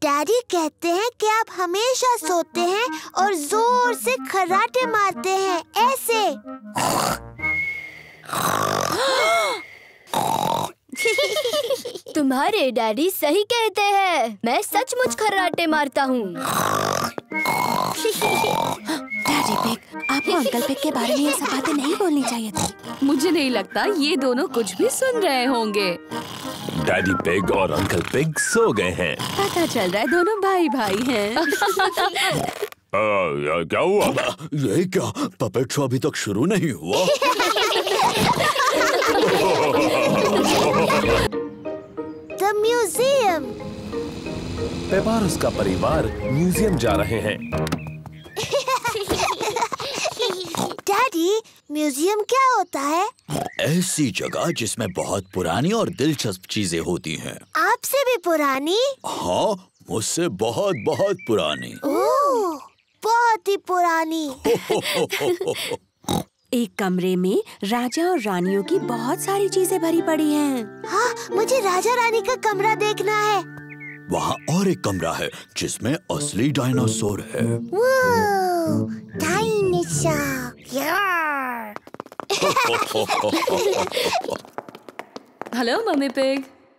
डैडी कहते हैं कि आप हमेशा सोते हैं और जोर से खर्राटे मारते हैं, ऐसे। तुम्हारे डैडी सही कहते हैं, मैं सचमुच खर्राटे मारता हूँ। डैडी पिग, आपको अंकल पिग के बारे में ये सब बातें नहीं बोलनी चाहिए थी। मुझे नहीं लगता ये दोनों कुछ भी सुन रहे होंगे। डैडी पिग और अंकल पिग सो गए हैं। पता चल रहा है दोनों भाई भाई हैं। क्या हुआ? ये क्या, पपेट शो अभी तक शुरू नहीं हुआ। The museum. पेपा और उसका परिवार म्यूजियम जा रहे हैं। डैडी, म्यूजियम क्या होता है? ऐसी जगह जिसमें बहुत पुरानी और दिलचस्प चीजें होती हैं। आपसे भी पुरानी? हाँ, मुझसे बहुत बहुत पुरानी। ओह, बहुत ही पुरानी। एक कमरे में राजा और रानियों की बहुत सारी चीजें भरी पड़ी हैं। हाँ, मुझे राजा रानी का कमरा देखना है। वहाँ और एक कमरा है जिसमें असली डायनासोर है। Hello mummy pig.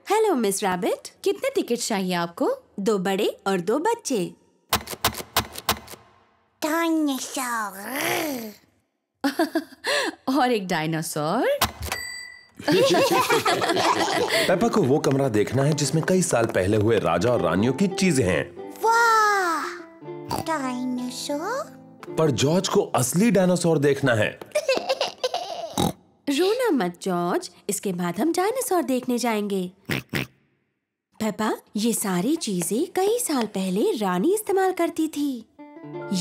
Hello miss Rabbit. कितने टिकट चाहिए आपको? 2 बड़े और 2 बच्चे। डायनासोर और एक डायनासोर। पेपा को वो कमरा देखना है जिसमें कई साल पहले हुए राजा और रानियों की चीजें हैं। वाह, डायनासोर। पर जॉर्ज को असली डायनासोर देखना है। रोना मत जॉर्ज, इसके बाद हम डायनासोर देखने जाएंगे। पेपा, ये सारी चीजें कई साल पहले रानी इस्तेमाल करती थी।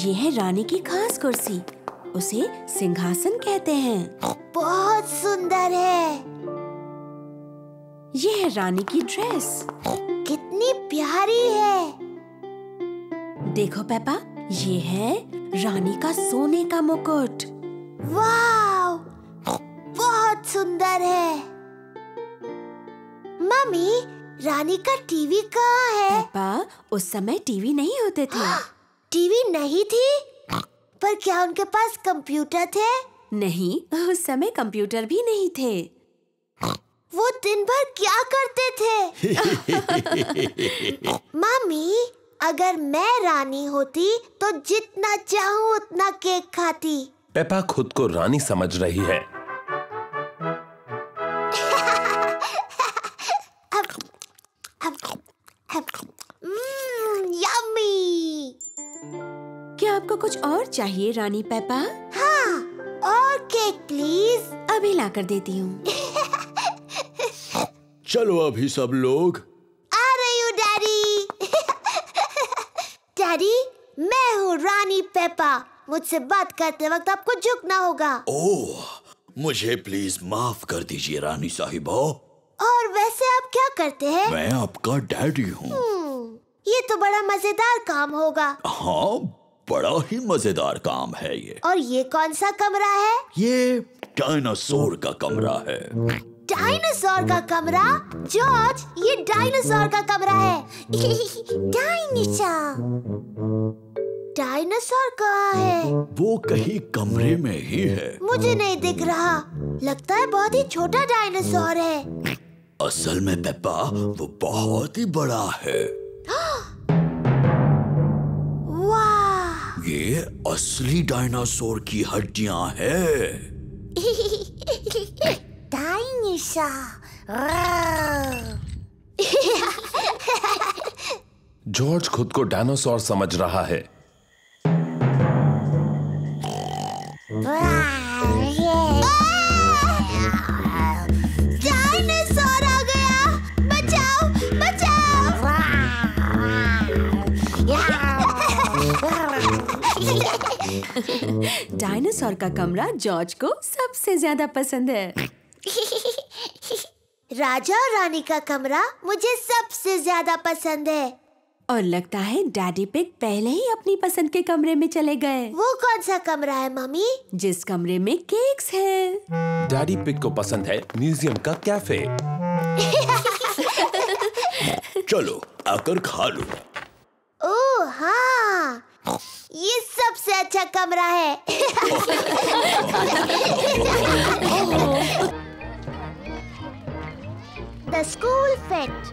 ये है रानी की खास कुर्सी, उसे सिंहासन कहते हैं। बहुत सुंदर है। ये है रानी की ड्रेस, कितनी प्यारी है। देखो पेपा, ये है रानी का सोने का मुकुट। वाव, बहुत सुंदर है। मम्मी, रानी का टीवी कहाँ है? पापा, उस समय टीवी नहीं होते थे। टीवी नहीं थी? पर क्या उनके पास कंप्यूटर थे? नहीं, उस समय कंप्यूटर भी नहीं थे। वो दिन भर क्या करते थे? मम्मी, अगर मैं रानी होती तो जितना चाहूँ उतना केक खाती। पेपा खुद को रानी समझ रही है। यम्मी। क्या आपको कुछ और चाहिए रानी पेपा? हाँ, और केक प्लीज। अभी ला कर देती हूँ। चलो अभी सब लोग। आ रही हूँ डैडी। डैडी, मैं हूँ रानी पेपा। मुझसे बात करते वक्त आपको झुकना होगा। ओह, मुझे प्लीज माफ कर दीजिए रानी साहिबा। और वैसे आप क्या करते हैं? मैं आपका डैडी हूँ। ये तो बड़ा मजेदार काम होगा। हाँ, बड़ा ही मजेदार काम है ये। और ये कौन सा कमरा है? ये डायनासोर का कमरा है। डायनासोर का कमरा? जॉर्ज, ये डायनासोर का कमरा है। डायनासोर। डायनासोर कहाँ है? वो कहीं कमरे में ही है। मुझे नहीं दिख रहा। लगता है बहुत ही छोटा डायनासोर है। असल में पेपा, वो बहुत ही बड़ा है। वाह! ये असली डायनासोर की हड्डियाँ हैं। जॉर्ज खुद को डायनासोर समझ रहा है। डायनासोर आ गया! बचाओ, बचाओ! डायनासोर का कमरा जॉर्ज को सबसे ज्यादा पसंद है। राजा और रानी का कमरा मुझे सबसे ज्यादा पसंद है। और लगता है डैडी पिग पहले ही अपनी पसंद के कमरे में चले गए। वो कौन सा कमरा है मम्मी? जिस कमरे में केक्स हैं। डैडी पिग को पसंद है म्यूजियम का कैफे। चलो आकर खा लो। ओह हाँ, ये सबसे अच्छा कमरा है। The school fete।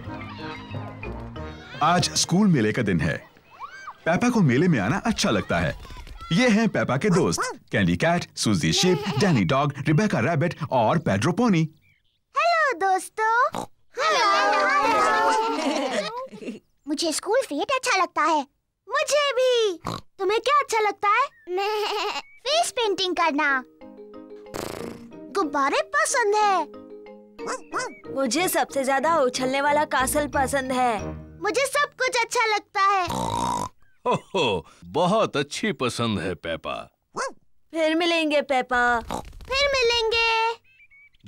आज स्कूल मेले का दिन है। पेपा को मेले में आना अच्छा लगता है। ये हैं पेपा के दोस्त Candy Cat, Suzy Sheep, Danny Dog, Rebecca Rabbit और पेड्रो पोनी। हेलो दोस्तों। हेलो। मुझे स्कूल फेट अच्छा लगता है। मुझे भी। तुम्हें क्या अच्छा लगता है? फेस पेंटिंग करना। गुब्बारे पसंद है। मुझे सबसे ज्यादा उछलने वाला कासल पसंद है। मुझे सब कुछ अच्छा लगता है। ओहो, बहुत अच्छी पसंद है पेपा। फिर मिलेंगे पेपा। फिर मिलेंगे।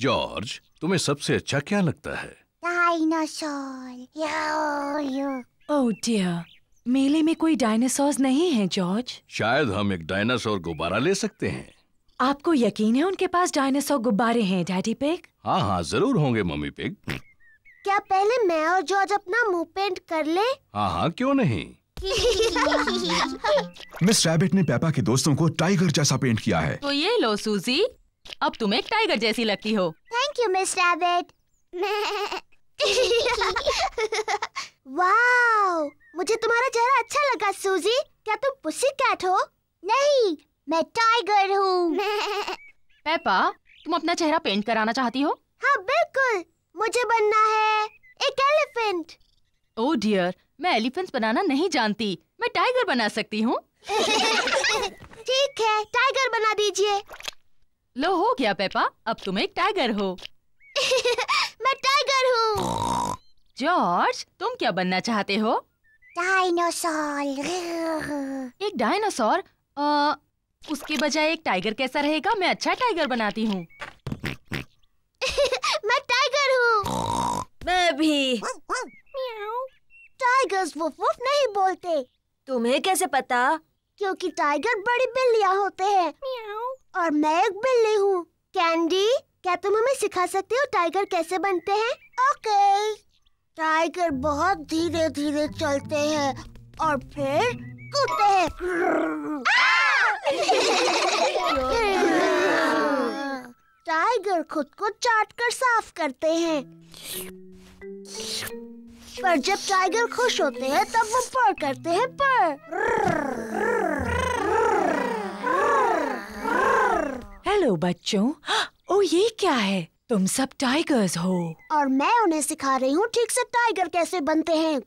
जॉर्ज, तुम्हें सबसे अच्छा क्या लगता है? डायनासोर। ओह डियर, मेले में कोई डायनासोर नहीं है जॉर्ज। शायद हम एक डायनासोर गुब्बारा ले सकते हैं। आपको यकीन है उनके पास डायनासोर गुब्बारे हैं डैडी पिग? हाँ हाँ, जरूर होंगे मम्मी पिग। क्या पहले मैं और जॉर्ज अपना मुंह पेंट कर ले? हाँ हाँ, क्यों नहीं। मिस रैबिट ने पेपा के दोस्तों को टाइगर जैसा पेंट किया है। तो ये लो सूजी, अब तुम एक टाइगर जैसी लगती हो। Thank you miss Rabbit. Wow, मुझे तुम्हारा चेहरा अच्छा लगा सूजी। क्या तुम पुसी कैट हो? नहीं, मैं टाइगर हूँ। पेपा, तुम अपना चेहरा पेंट कराना चाहती हो? हाँ बिल्कुल, मुझे बनना है एक एलिफेंट। ओह डियर, मैं एलिफेंट्स बनाना नहीं जानती। मैं टाइगर बना सकती हूँ। ठीक है, टाइगर बना दीजिए। लो हो गया पेपा, अब तुम एक टाइगर हो। मैं टाइगर हूँ। जॉर्ज, तुम क्या बनना चाहते हो? डायनासोर। एक डायनासोर? उसके बजाय एक टाइगर कैसा रहेगा? मैं अच्छा टाइगर बनाती हूँ। मैं टाइगर हूँ। मैं भी। टाइगर्स वुफ वुफ नहीं बोलते। तुम्हें कैसे पता? क्योंकि टाइगर बड़ी बिल्लियाँ होते हैं और मैं एक बिल्ली हूँ। कैंडी, क्या तुम हमें सिखा सकते हो टाइगर कैसे बनते हैं? ओके। टाइगर बहुत धीरे धीरे चलते हैं और फिर कूदते हैं। टाइगर खुद को चाट कर साफ करते हैं, पर जब टाइगर खुश होते हैं तब वो पर करते हैं पर। हेलो बच्चों, ओ ये क्या है? तुम सब टाइगर्स हो और मैं उन्हें सिखा रही हूँ ठीक से टाइगर कैसे बनते हैं।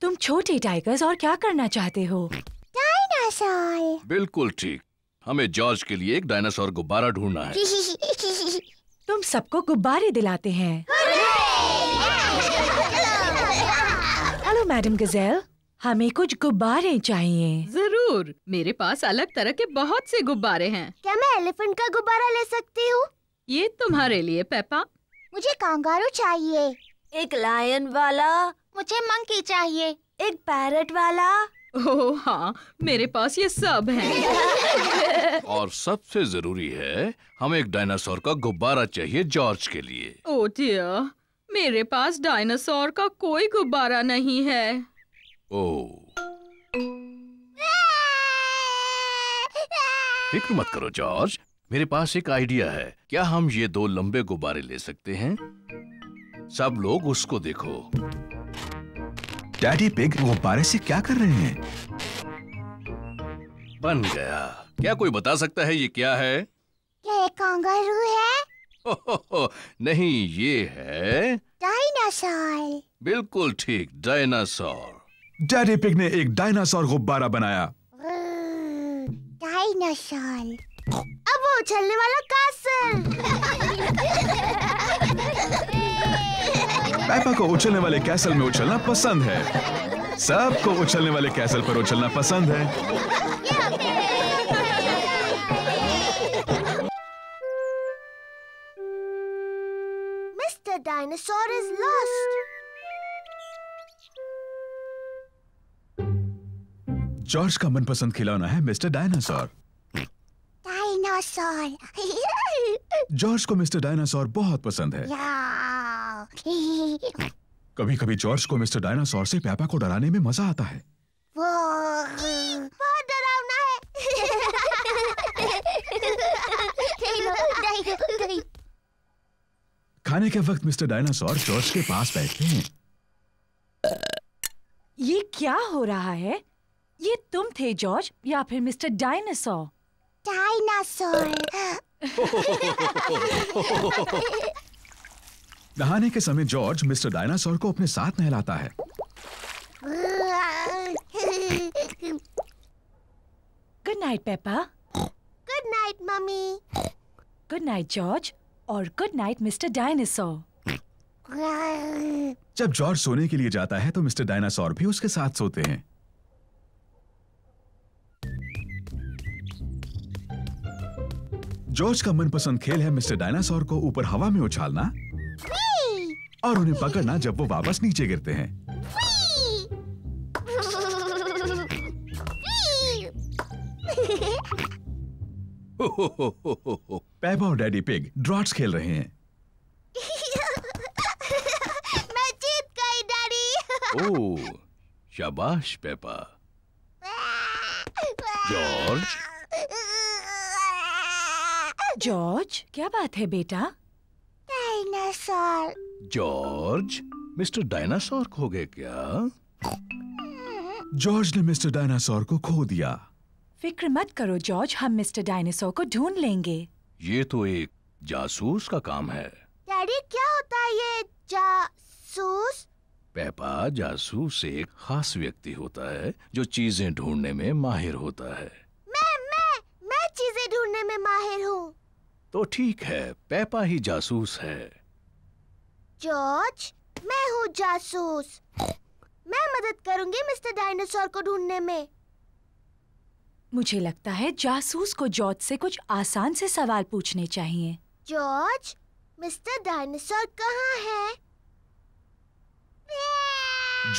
तुम छोटे टाइगर्स और क्या करना चाहते हो? डायनासोर। बिल्कुल ठीक, हमें जॉर्ज के लिए एक डायनासोर गुब्बारा ढूंढना है। तुम सबको गुब्बारे दिलाते हैं। हेलो मैडम गजेल, हमें कुछ गुब्बारे चाहिए। जरूर, मेरे पास अलग तरह के बहुत से गुब्बारे हैं। क्या मैं एलिफेंट का गुब्बारा ले सकती हूँ? ये तुम्हारे लिए पेपा। मुझे कांगारू चाहिए। एक लायन वाला। मुझे मंकी चाहिए। एक पैरट वाला। ओह हाँ, मेरे पास ये सब हैं। और सबसे जरूरी है, हमें एक डायनासोर का गुब्बारा चाहिए जॉर्ज के लिए। ओह डियर, मेरे पास डायनासोर का कोई गुब्बारा नहीं है। फिक्र मत करो जॉर्ज, मेरे पास एक आइडिया है। क्या हम ये दो लंबे गुब्बारे ले सकते हैं? सब लोग उसको देखो। डैडी पिग गुब्बारे से क्या कर रहे हैं? बन गया। क्या कोई बता सकता है ये क्या है? ये कंगारू है? नहीं, ये है डायनासोर। बिल्कुल ठीक, डायनासोर। डैडी पिग ने एक डायनासोर गुब्बारा बनाया। डायनासोर। अब वो उछलने वाला कासल। पेपा को उछलने वाले कैसल में उछलना पसंद है। सबको उछलने वाले कैसल पर उछलना पसंद है। Mister Dinosaur is lost. George का मनपसंद खिलौना है मिस्टर डायनासोर। डायनासोर। जॉर्ज को मिस्टर डायनासोर बहुत पसंद है। कभी कभी जॉर्ज को मिस्टर डायनासोर से पेपा को डराने में मजा आता है। वो बहुत डरावना है। खाने के वक्त मिस्टर डायनासोर जॉर्ज के पास बैठते हैं। ये क्या हो रहा है? ये तुम थे जॉर्ज या फिर मिस्टर डायनासोर? डायनासोर। नहाने के समय जॉर्ज मिस्टर डायनासोर को अपने साथ नहलाता है। night, Peppa. Good night, Mummy. Good night, George. और good night, Mr Dinosaur. जब जॉर्ज सोने के लिए जाता है तो मिस्टर डायनासोर भी उसके साथ सोते हैं. जॉर्ज का मनपसंद खेल है मिस्टर डायनासोर को ऊपर हवा में उछालना और उन्हें पकड़ना जब वो वापस नीचे गिरते हैं. पेपा और डैडी पिग ड्रॉट्स खेल रहे हैं. मैं जीत गई डैडी. ओह, शाबाश पेपा. जॉर्ज, क्या बात है बेटा? डायनासोर. जॉर्ज, मिस्टर डायनासोर खो गए क्या? जॉर्ज ने मिस्टर डायनासोर को खो दिया. फिक्र मत करो जॉर्ज, हम मिस्टर डायनासोर को ढूंढ लेंगे. ये तो एक जासूस का काम है. डैडी, क्या होता है ये जासूस? पेपा, जासूस एक खास व्यक्ति होता है जो चीजें ढूंढने में माहिर होता है. मैं चीजें ढूंढने में माहिर हूँ. तो ठीक है, पेपा ही जासूस है. जॉर्ज, मैं हूँ जासूस. मैं मदद करूँगी मिस्टर डायनासोर को ढूंढने में. मुझे लगता है जासूस को जॉर्ज से कुछ आसान से सवाल पूछने चाहिए. जॉर्ज, मिस्टर डायनासोर कहाँ है?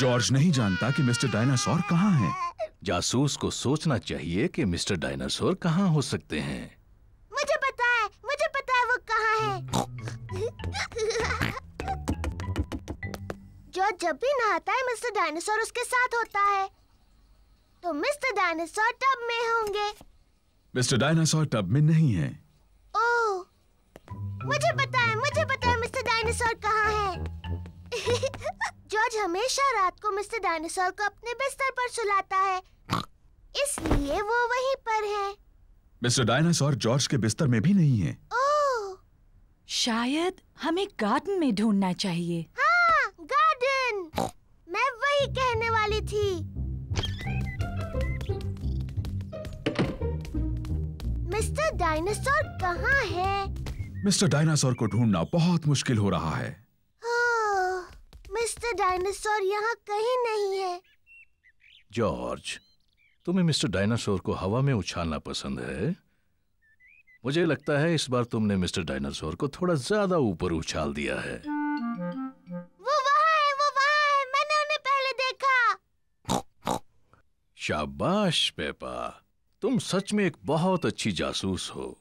जॉर्ज नहीं जानता कि मिस्टर डायनासोर कहाँ है. जासूस को सोचना चाहिए कि मिस्टर डायनासोर कहाँ हो सकते हैं. मुझे पता है वो कहाँ है. जॉर्ज जब भी नहाता है मिस्टर डायनासोर उसके साथ होता है. तो मिस्टर डायनासोर टब में होंगे. मिस्टर डायनासोर टब में नहीं है. ओह, मुझे पता है मिस्टर डायनासोर कहाँ है. जॉर्ज हमेशा रात को मिस्टर डायनासोर को अपने बिस्तर पर सुलाता है, इसलिए वो वहीं पर है. मिस्टर डायनासोर जॉर्ज के बिस्तर में भी नहीं है. ओह, शायद हमें गार्डन में ढूंढना चाहिए. हाँ, गार्डन. मैं वही कहने वाली थी. मिस्टर डायनासोर कहाँ है? मिस्टर डायनासोर को ढूंढना बहुत मुश्किल हो रहा है. मिस्टर डायनासोर यहाँ कहीं नहीं है. जॉर्ज, तुम्हें मिस्टर डायनासोर को हवा में उछालना पसंद है. मुझे लगता है इस बार तुमने मिस्टर डायनासोर को थोड़ा ज्यादा ऊपर उछाल दिया है. वो वहाँ है, वो वहाँ है. मैंने उन्हें पहले देखा. शाबाश पेपा, तुम सच में एक बहुत अच्छी जासूस हो.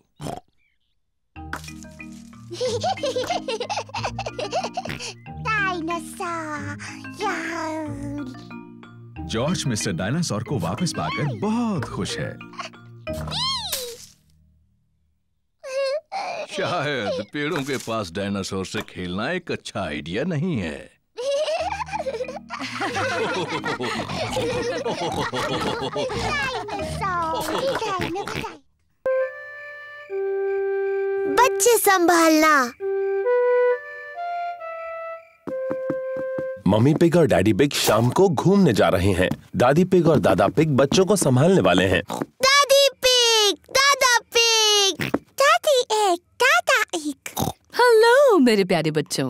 डायनासोर. जॉर्ज मिस्टर डायनासोर को वापस पाकर बहुत खुश है. शायद पेड़ों के पास डायनासोर से खेलना एक अच्छा आइडिया नहीं है. बच्चे संभालना. मम्मी पिग और डैडी पिग शाम को घूमने जा रहे हैं. दादी पिग और दादा पिग बच्चों को संभालने वाले हैं. दादी पिग, दादा पिग, दादी एक, दादा एक. हेलो मेरे प्यारे बच्चों.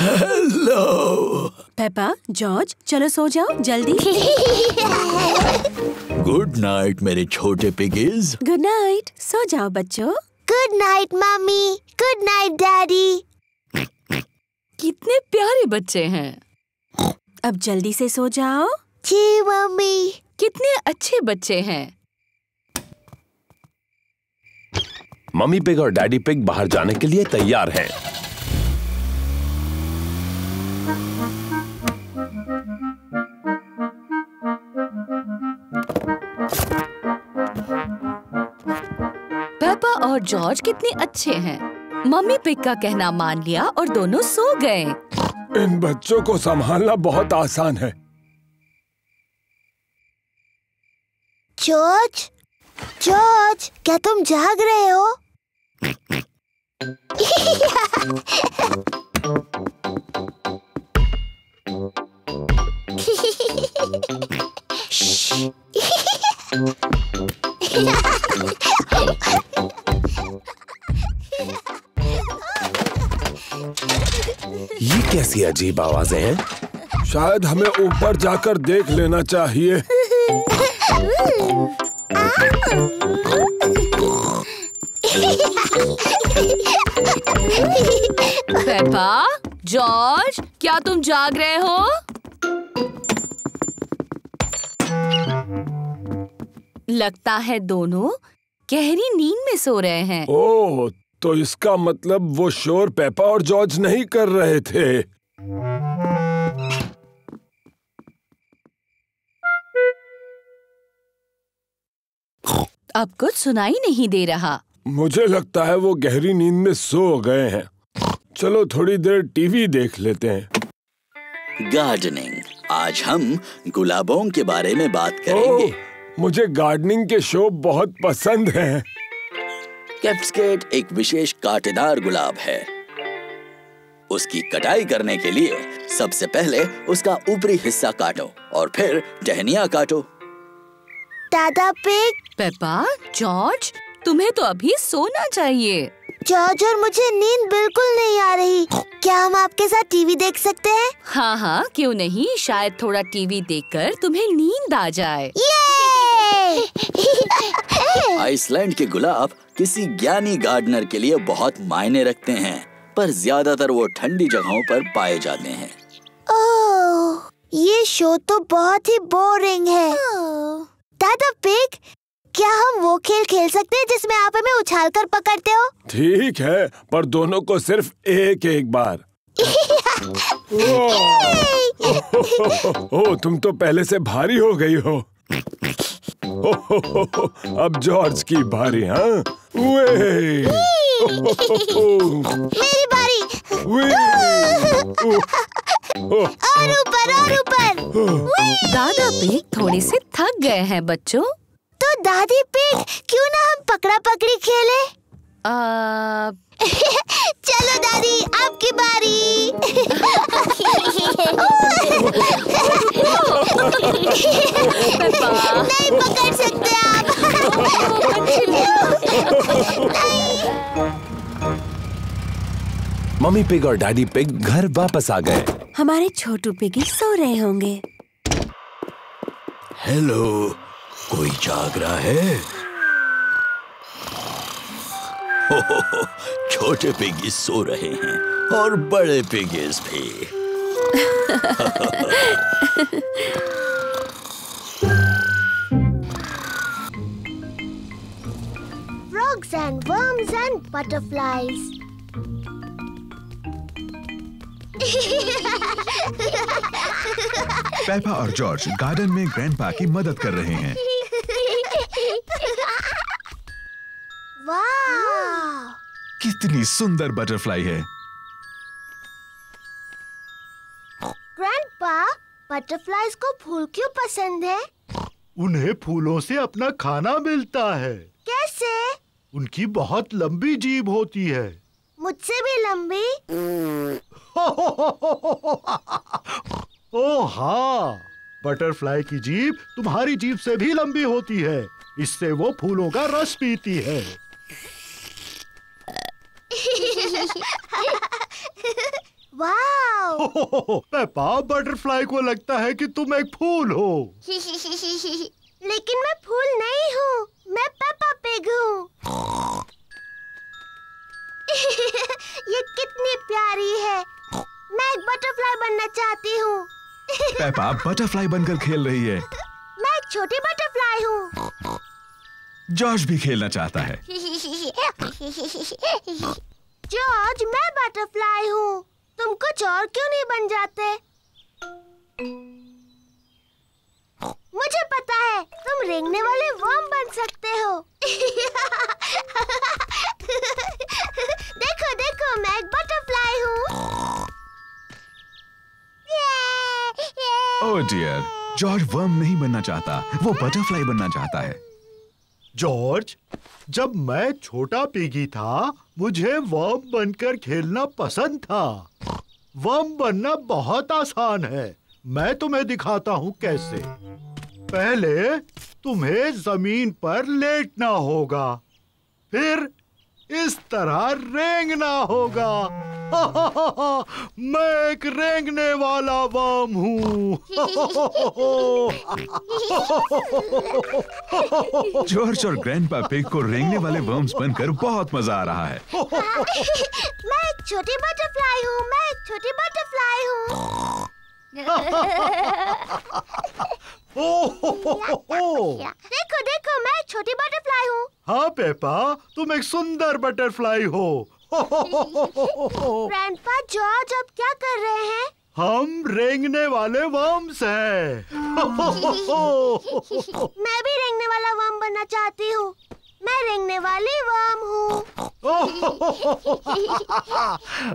हेलो पेपा, जॉर्ज, चलो सो जाओ जल्दी. गुड नाइट मेरे छोटे पिगीज. गुड नाइट, सो जाओ बच्चों. Good night mummy, good night daddy. कितने प्यारे बच्चे हैं. अब जल्दी से सो जाओ. जी मम्मी. कितने अच्छे बच्चे हैं. मम्मी पिग और डैडी पिग बाहर जाने के लिए तैयार हैं. पेपा और जॉर्ज कितने अच्छे हैं. मम्मी पिग का कहना मान लिया और दोनों सो गए. इन बच्चों को संभालना बहुत आसान है. जॉर्ज, जॉर्ज, क्या तुम जाग रहे हो? कैसी अजीब आवाजें हैं। शायद हमें ऊपर जाकर देख लेना चाहिए। पेपा, जॉर्ज, क्या तुम जाग रहे हो? लगता है दोनों गहरी नींद में सो रहे हैं। ओह, तो इसका मतलब वो शोर पेपा और जॉर्ज नहीं कर रहे थे। अब कुछ सुनाई नहीं दे रहा। मुझे लगता है वो गहरी नींद में सो गए हैं। चलो थोड़ी देर टीवी देख लेते हैं। गार्डनिंग, आज हम गुलाबों के बारे में बात करेंगे। मुझे गार्डनिंग के शो बहुत पसंद हैं। कैप्सकेट एक विशेष कांटेदार गुलाब है। उसकी कटाई करने के लिए सबसे पहले उसका ऊपरी हिस्सा काटो और फिर टहनियाँ काटो। दादा पिग, पेपा, जॉर्ज, तुम्हें तो अभी सोना चाहिए। जॉर्ज और मुझे नींद बिल्कुल नहीं आ रही। क्या हम आपके साथ टीवी देख सकते हैं? हाँ हाँ, क्यों नहीं। शायद थोड़ा टीवी देखकर तुम्हें नींद आ जाए। आइसलैंड के गुलाब किसी ज्ञानी गार्डनर के लिए बहुत मायने रखते हैं, पर ज्यादातर वो ठंडी जगहों पर पाए जाते हैं। ओह, ये शो तो बहुत ही बोरिंग है। दादा पिग, क्या हम वो खेल खेल सकते हैं जिसमें आप हमें उछालकर पकड़ते हो? ठीक है, पर दोनों को सिर्फ एक बार। ओह, तुम तो पहले से भारी हो गई हो। अब जॉर्ज की बारी। हाँ, मेरी बारी। और ऊपर, और ऊपर। दादा पिग थोड़े से थक गए हैं बच्चों। तो दादी पिग, क्यों ना हम पकड़ा पकड़ी खेले? चलो दादी, आपकी बारी। नहीं पकड़ सकते आप। मम्मी पिग और डैडी पिग घर वापस आ गए। हमारे छोटू पिगी सो रहे होंगे। हेलो, कोई जाग रहा है? छोटे पिगिस सो रहे हैं और बड़े पिगिस भी। Frogs and worms and butterflies. Peppa और जॉर्ज गार्डन में ग्रैंडपा की मदद कर रहे हैं। वाह, कितनी सुंदर बटरफ्लाई है। ग्रैंडपा, बटरफ्लाईज को फूल क्यों पसंद है? उन्हें फूलों से अपना खाना मिलता है। कैसे? उनकी बहुत लंबी जीभ होती है। मुझसे भी लंबी? ओ हाँ, बटरफ्लाई की जीभ तुम्हारी जीभ से भी लंबी होती है। इससे वो फूलों का रस पीती है। वाओ! पेपा, बटरफ्लाई को लगता है कि तुम एक फूल हो। लेकिन मैं फूल नहीं हूँ, मैं पेपा पिग हूँ। ये कितनी प्यारी है। मैं एक बटरफ्लाई बनना चाहती हूँ। पेपा बटरफ्लाई बनकर खेल रही है। मैं एक छोटी बटरफ्लाई हूँ। जॉर्ज भी खेलना चाहता है। जॉर्ज, मैं बटरफ्लाई हूँ। तुम कुछ और क्यों नहीं बन जाते? मुझे पता है, तुम रेंगने वाले वर्म बन सकते हो। देखो देखो, मैं एक बटरफ्लाई हूँ। ओह डियर, जॉर्ज वर्म नहीं बनना चाहता, वो बटरफ्लाई बनना चाहता है। जॉर्ज, जब मैं छोटा पिगी था, मुझे वर्म बनकर खेलना पसंद था। वर्म बनना बहुत आसान है। मैं तुम्हें दिखाता हूँ कैसे। पहले तुम्हें जमीन पर लेटना होगा, फिर इस तरह रेंगना होगा। मैं एक रेंगने वाला बम हूँ। जॉर्ज और ग्रैंडपा पिग को रेंगने वाले वर्म्स बनकर बहुत मजा आ रहा है। मैं एक छोटी बटरफ्लाई हूँ, मैं एक छोटी बटरफ्लाई हूँ। देखो देखो, मैं एक छोटी बटरफ्लाई हूँ। हाँ पेपा, तुम एक सुंदर बटरफ्लाई हो। ग्रैंडपा जॉर्ज अब क्या कर रहे हैं? हम रेंगने वाले वर्म्स हैं। मैं भी रेंगने वाला वर्म बनना चाहती हूँ। मैं रेंगने वाली वर्म हूँ।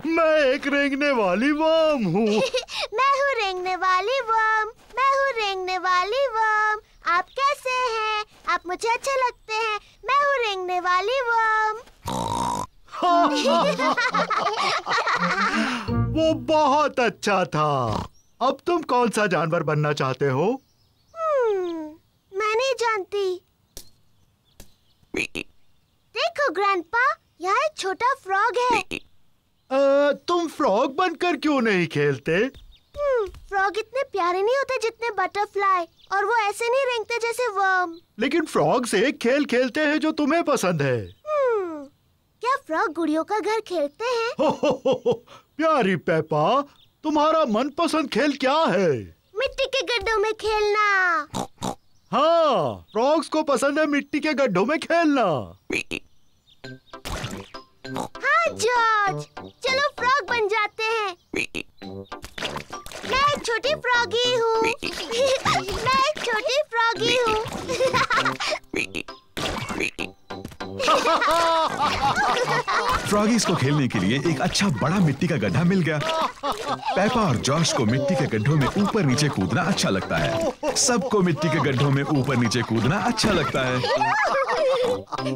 मैं एक रेंगने वाली वर्म हूँ। मैं हूँ रेंगने वाली वर्म। मैं हूँ रेंगने वाली वर्म। आप कैसे हैं? आप मुझे अच्छे लगते हैं। मैं हूँ रेंगने वाली वर्म। वो बहुत अच्छा था। अब तुम कौन सा जानवर बनना चाहते हो? मैं नहीं जानती। देखो ग्रैंडपा, यहाँ एक छोटा फ्रॉग है। तुम फ्रॉग बनकर क्यों नहीं खेलते? फ्रॉग इतने प्यारे नहीं होते जितने बटरफ्लाई, और वो ऐसे नहीं रेंगते जैसे वर्म। लेकिन फ्रॉग से एक खेल खेलते हैं जो तुम्हें पसंद है। क्या फ्रॉग गुड़ियों का घर खेलते हैं? हो, प्यारी पेपा, तुम्हारा मनपसंद खेल क्या है? मिट्टी के गड्ढों में खेलना। हाँ, फ्रॉग्स को पसंद है मिट्टी के गड्ढों में खेलना। हाँ जॉर्ज, चलो फ्रॉग बन जाते हैं। मैं एक छोटी फ्रॉगी हूँ। मैं एक छोटी फ्रॉगी हूँ। फ्रॉगीज को खेलने के लिए एक अच्छा बड़ा मिट्टी का गड्ढा मिल गया। पेपा और जॉर्ज को मिट्टी के गड्ढों में ऊपर नीचे कूदना अच्छा लगता है। सबको मिट्टी के गड्ढों में ऊपर नीचे कूदना अच्छा लगता है।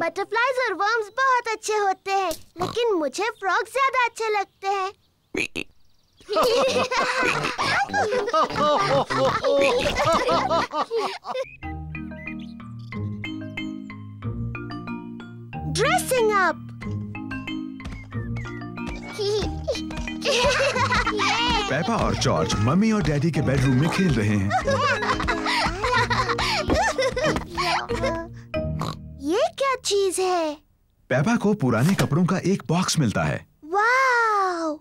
बटरफ्लाईज और वर्म्स बहुत अच्छे होते हैं, लेकिन मुझे फ्रॉग ज्यादा अच्छे लगते हैं। Dressing up. पेपा और जॉर्ज मम्मी और डैडी के बेडरूम में खेल रहे हैं। ये क्या चीज है? पेपा को पुराने कपड़ों का एक बॉक्स मिलता है। वाव!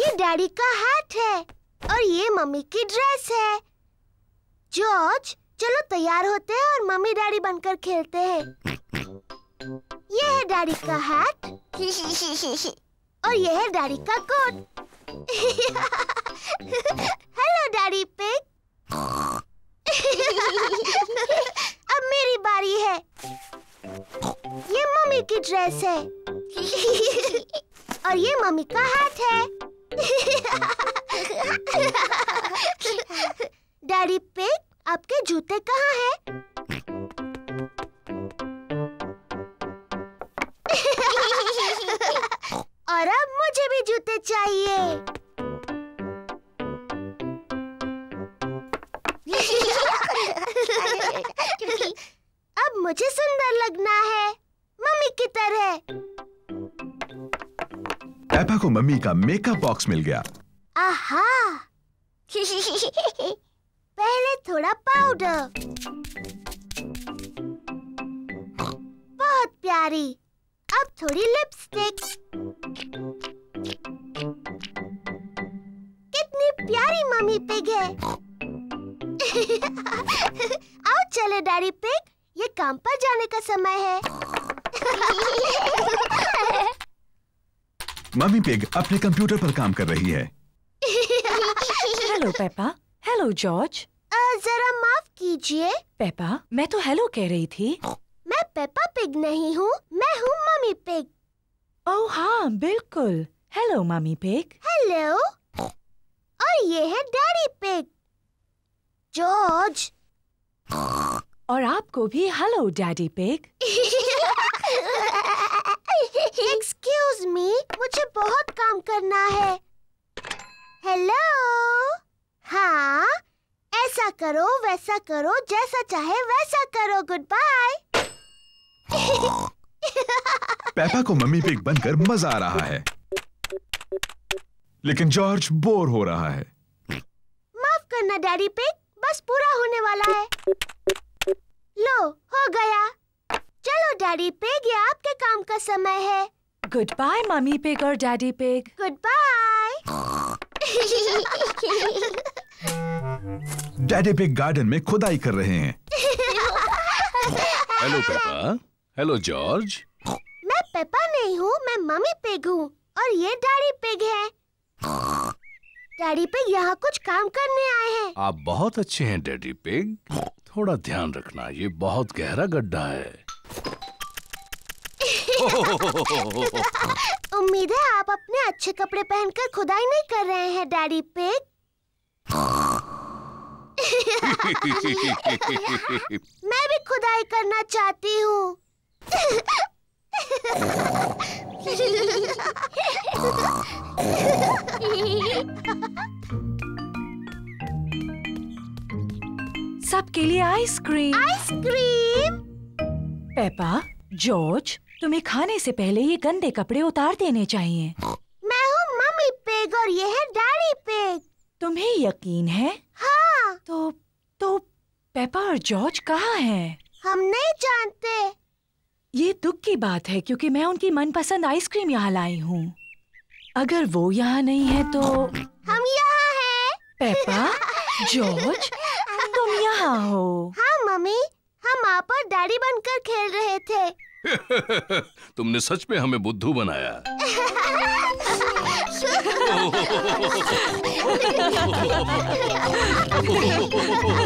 ये डैडी का हैट है और ये मम्मी की ड्रेस है। जॉर्ज, चलो तैयार होते हैं और मम्मी डैडी बनकर खेलते हैं। ये है डैडी का हैट और ये है डैडी का कोट। Hello daddy pig. अब मेरी बारी है। ये मम्मी की ड्रेस है और ये मम्मी का हैट है। डैडी पिग, आपके जूते कहाँ हैं? और अब मुझे भी जूते चाहिए। अब मुझे सुंदर लगना है, मम्मी की तरह। पेपा को मम्मी का मेकअप बॉक्स मिल गया। आहा! पहले थोड़ा पाउडर। बहुत प्यारी। अब थोड़ी लिपस्टिक। कितनी प्यारी मम्मी पिग है। आओ चले डैडी पिग, ये काम पर जाने का समय है। मम्मी पिग अपने कंप्यूटर पर काम कर रही है। Hello Peppa. Hello George. जरा माफ कीजिए। पेपा, मैं तो हेलो कह रही थी। मैं पेपा पिग नहीं हूँ, मैं हूँ मम्मी पिग। ओह हाँ, बिल्कुल। Hello mummy pig. हेलो। और ये है डैडी पिग। जॉर्ज। और आपको भी hello daddy pig. Excuse me, मुझे बहुत काम करना है। हेलो। हाँ, ऐसा करो, वैसा करो, जैसा चाहे वैसा करो। Goodbye. पेपा को मम्मी पिग बनकर मजा आ रहा है। लेकिन जॉर्ज बोर हो रहा है। माफ करना डैडी पिग, बस पूरा होने वाला है। लो, हो गया। चलो डैडी पिग, ये आपके काम का समय है। गुड बाय मम्मी पिग और daddy pig. Goodbye. Daddy pig garden में खुदाई कर रहे हैं। Hello Peppa. Hello George. मैं पेपा नहीं हूँ, मैं मम्मी पिग हूँ और ये डैडी पिग है। डैडी पिग यहाँ कुछ काम करने आए हैं। आप बहुत अच्छे हैं डैडी पिग, थोड़ा ध्यान रखना, ये बहुत गहरा गड्ढा है। उम्मीद है आप अपने अच्छे कपड़े पहनकर खुदाई नहीं कर रहे हैं डैडी पिग। मैं भी खुदाई करना चाहती हूँ। सबके लिए आइसक्रीम। आइसक्रीम। पेपा, जॉर्ज, तुम्हें खाने से पहले ये गंदे कपड़े उतार देने चाहिए। मैं हूँ मम्मी पिग और ये है डैडी पिग। तुम्हें यकीन है? हाँ। तो पेपा और जॉर्ज कहाँ हैं? हम नहीं जानते। ये दुख की बात है क्योंकि मैं उनकी मनपसंद आइसक्रीम यहाँ लाई हूँ। अगर वो यहाँ नहीं है तो हम यहाँ हैं। पेपा, जॉर्ज, तुम यहाँ हो। हाँ मम्मी, हम आप और डैडी बनकर खेल रहे थे। तुमने सच में हमें बुद्धू बनाया।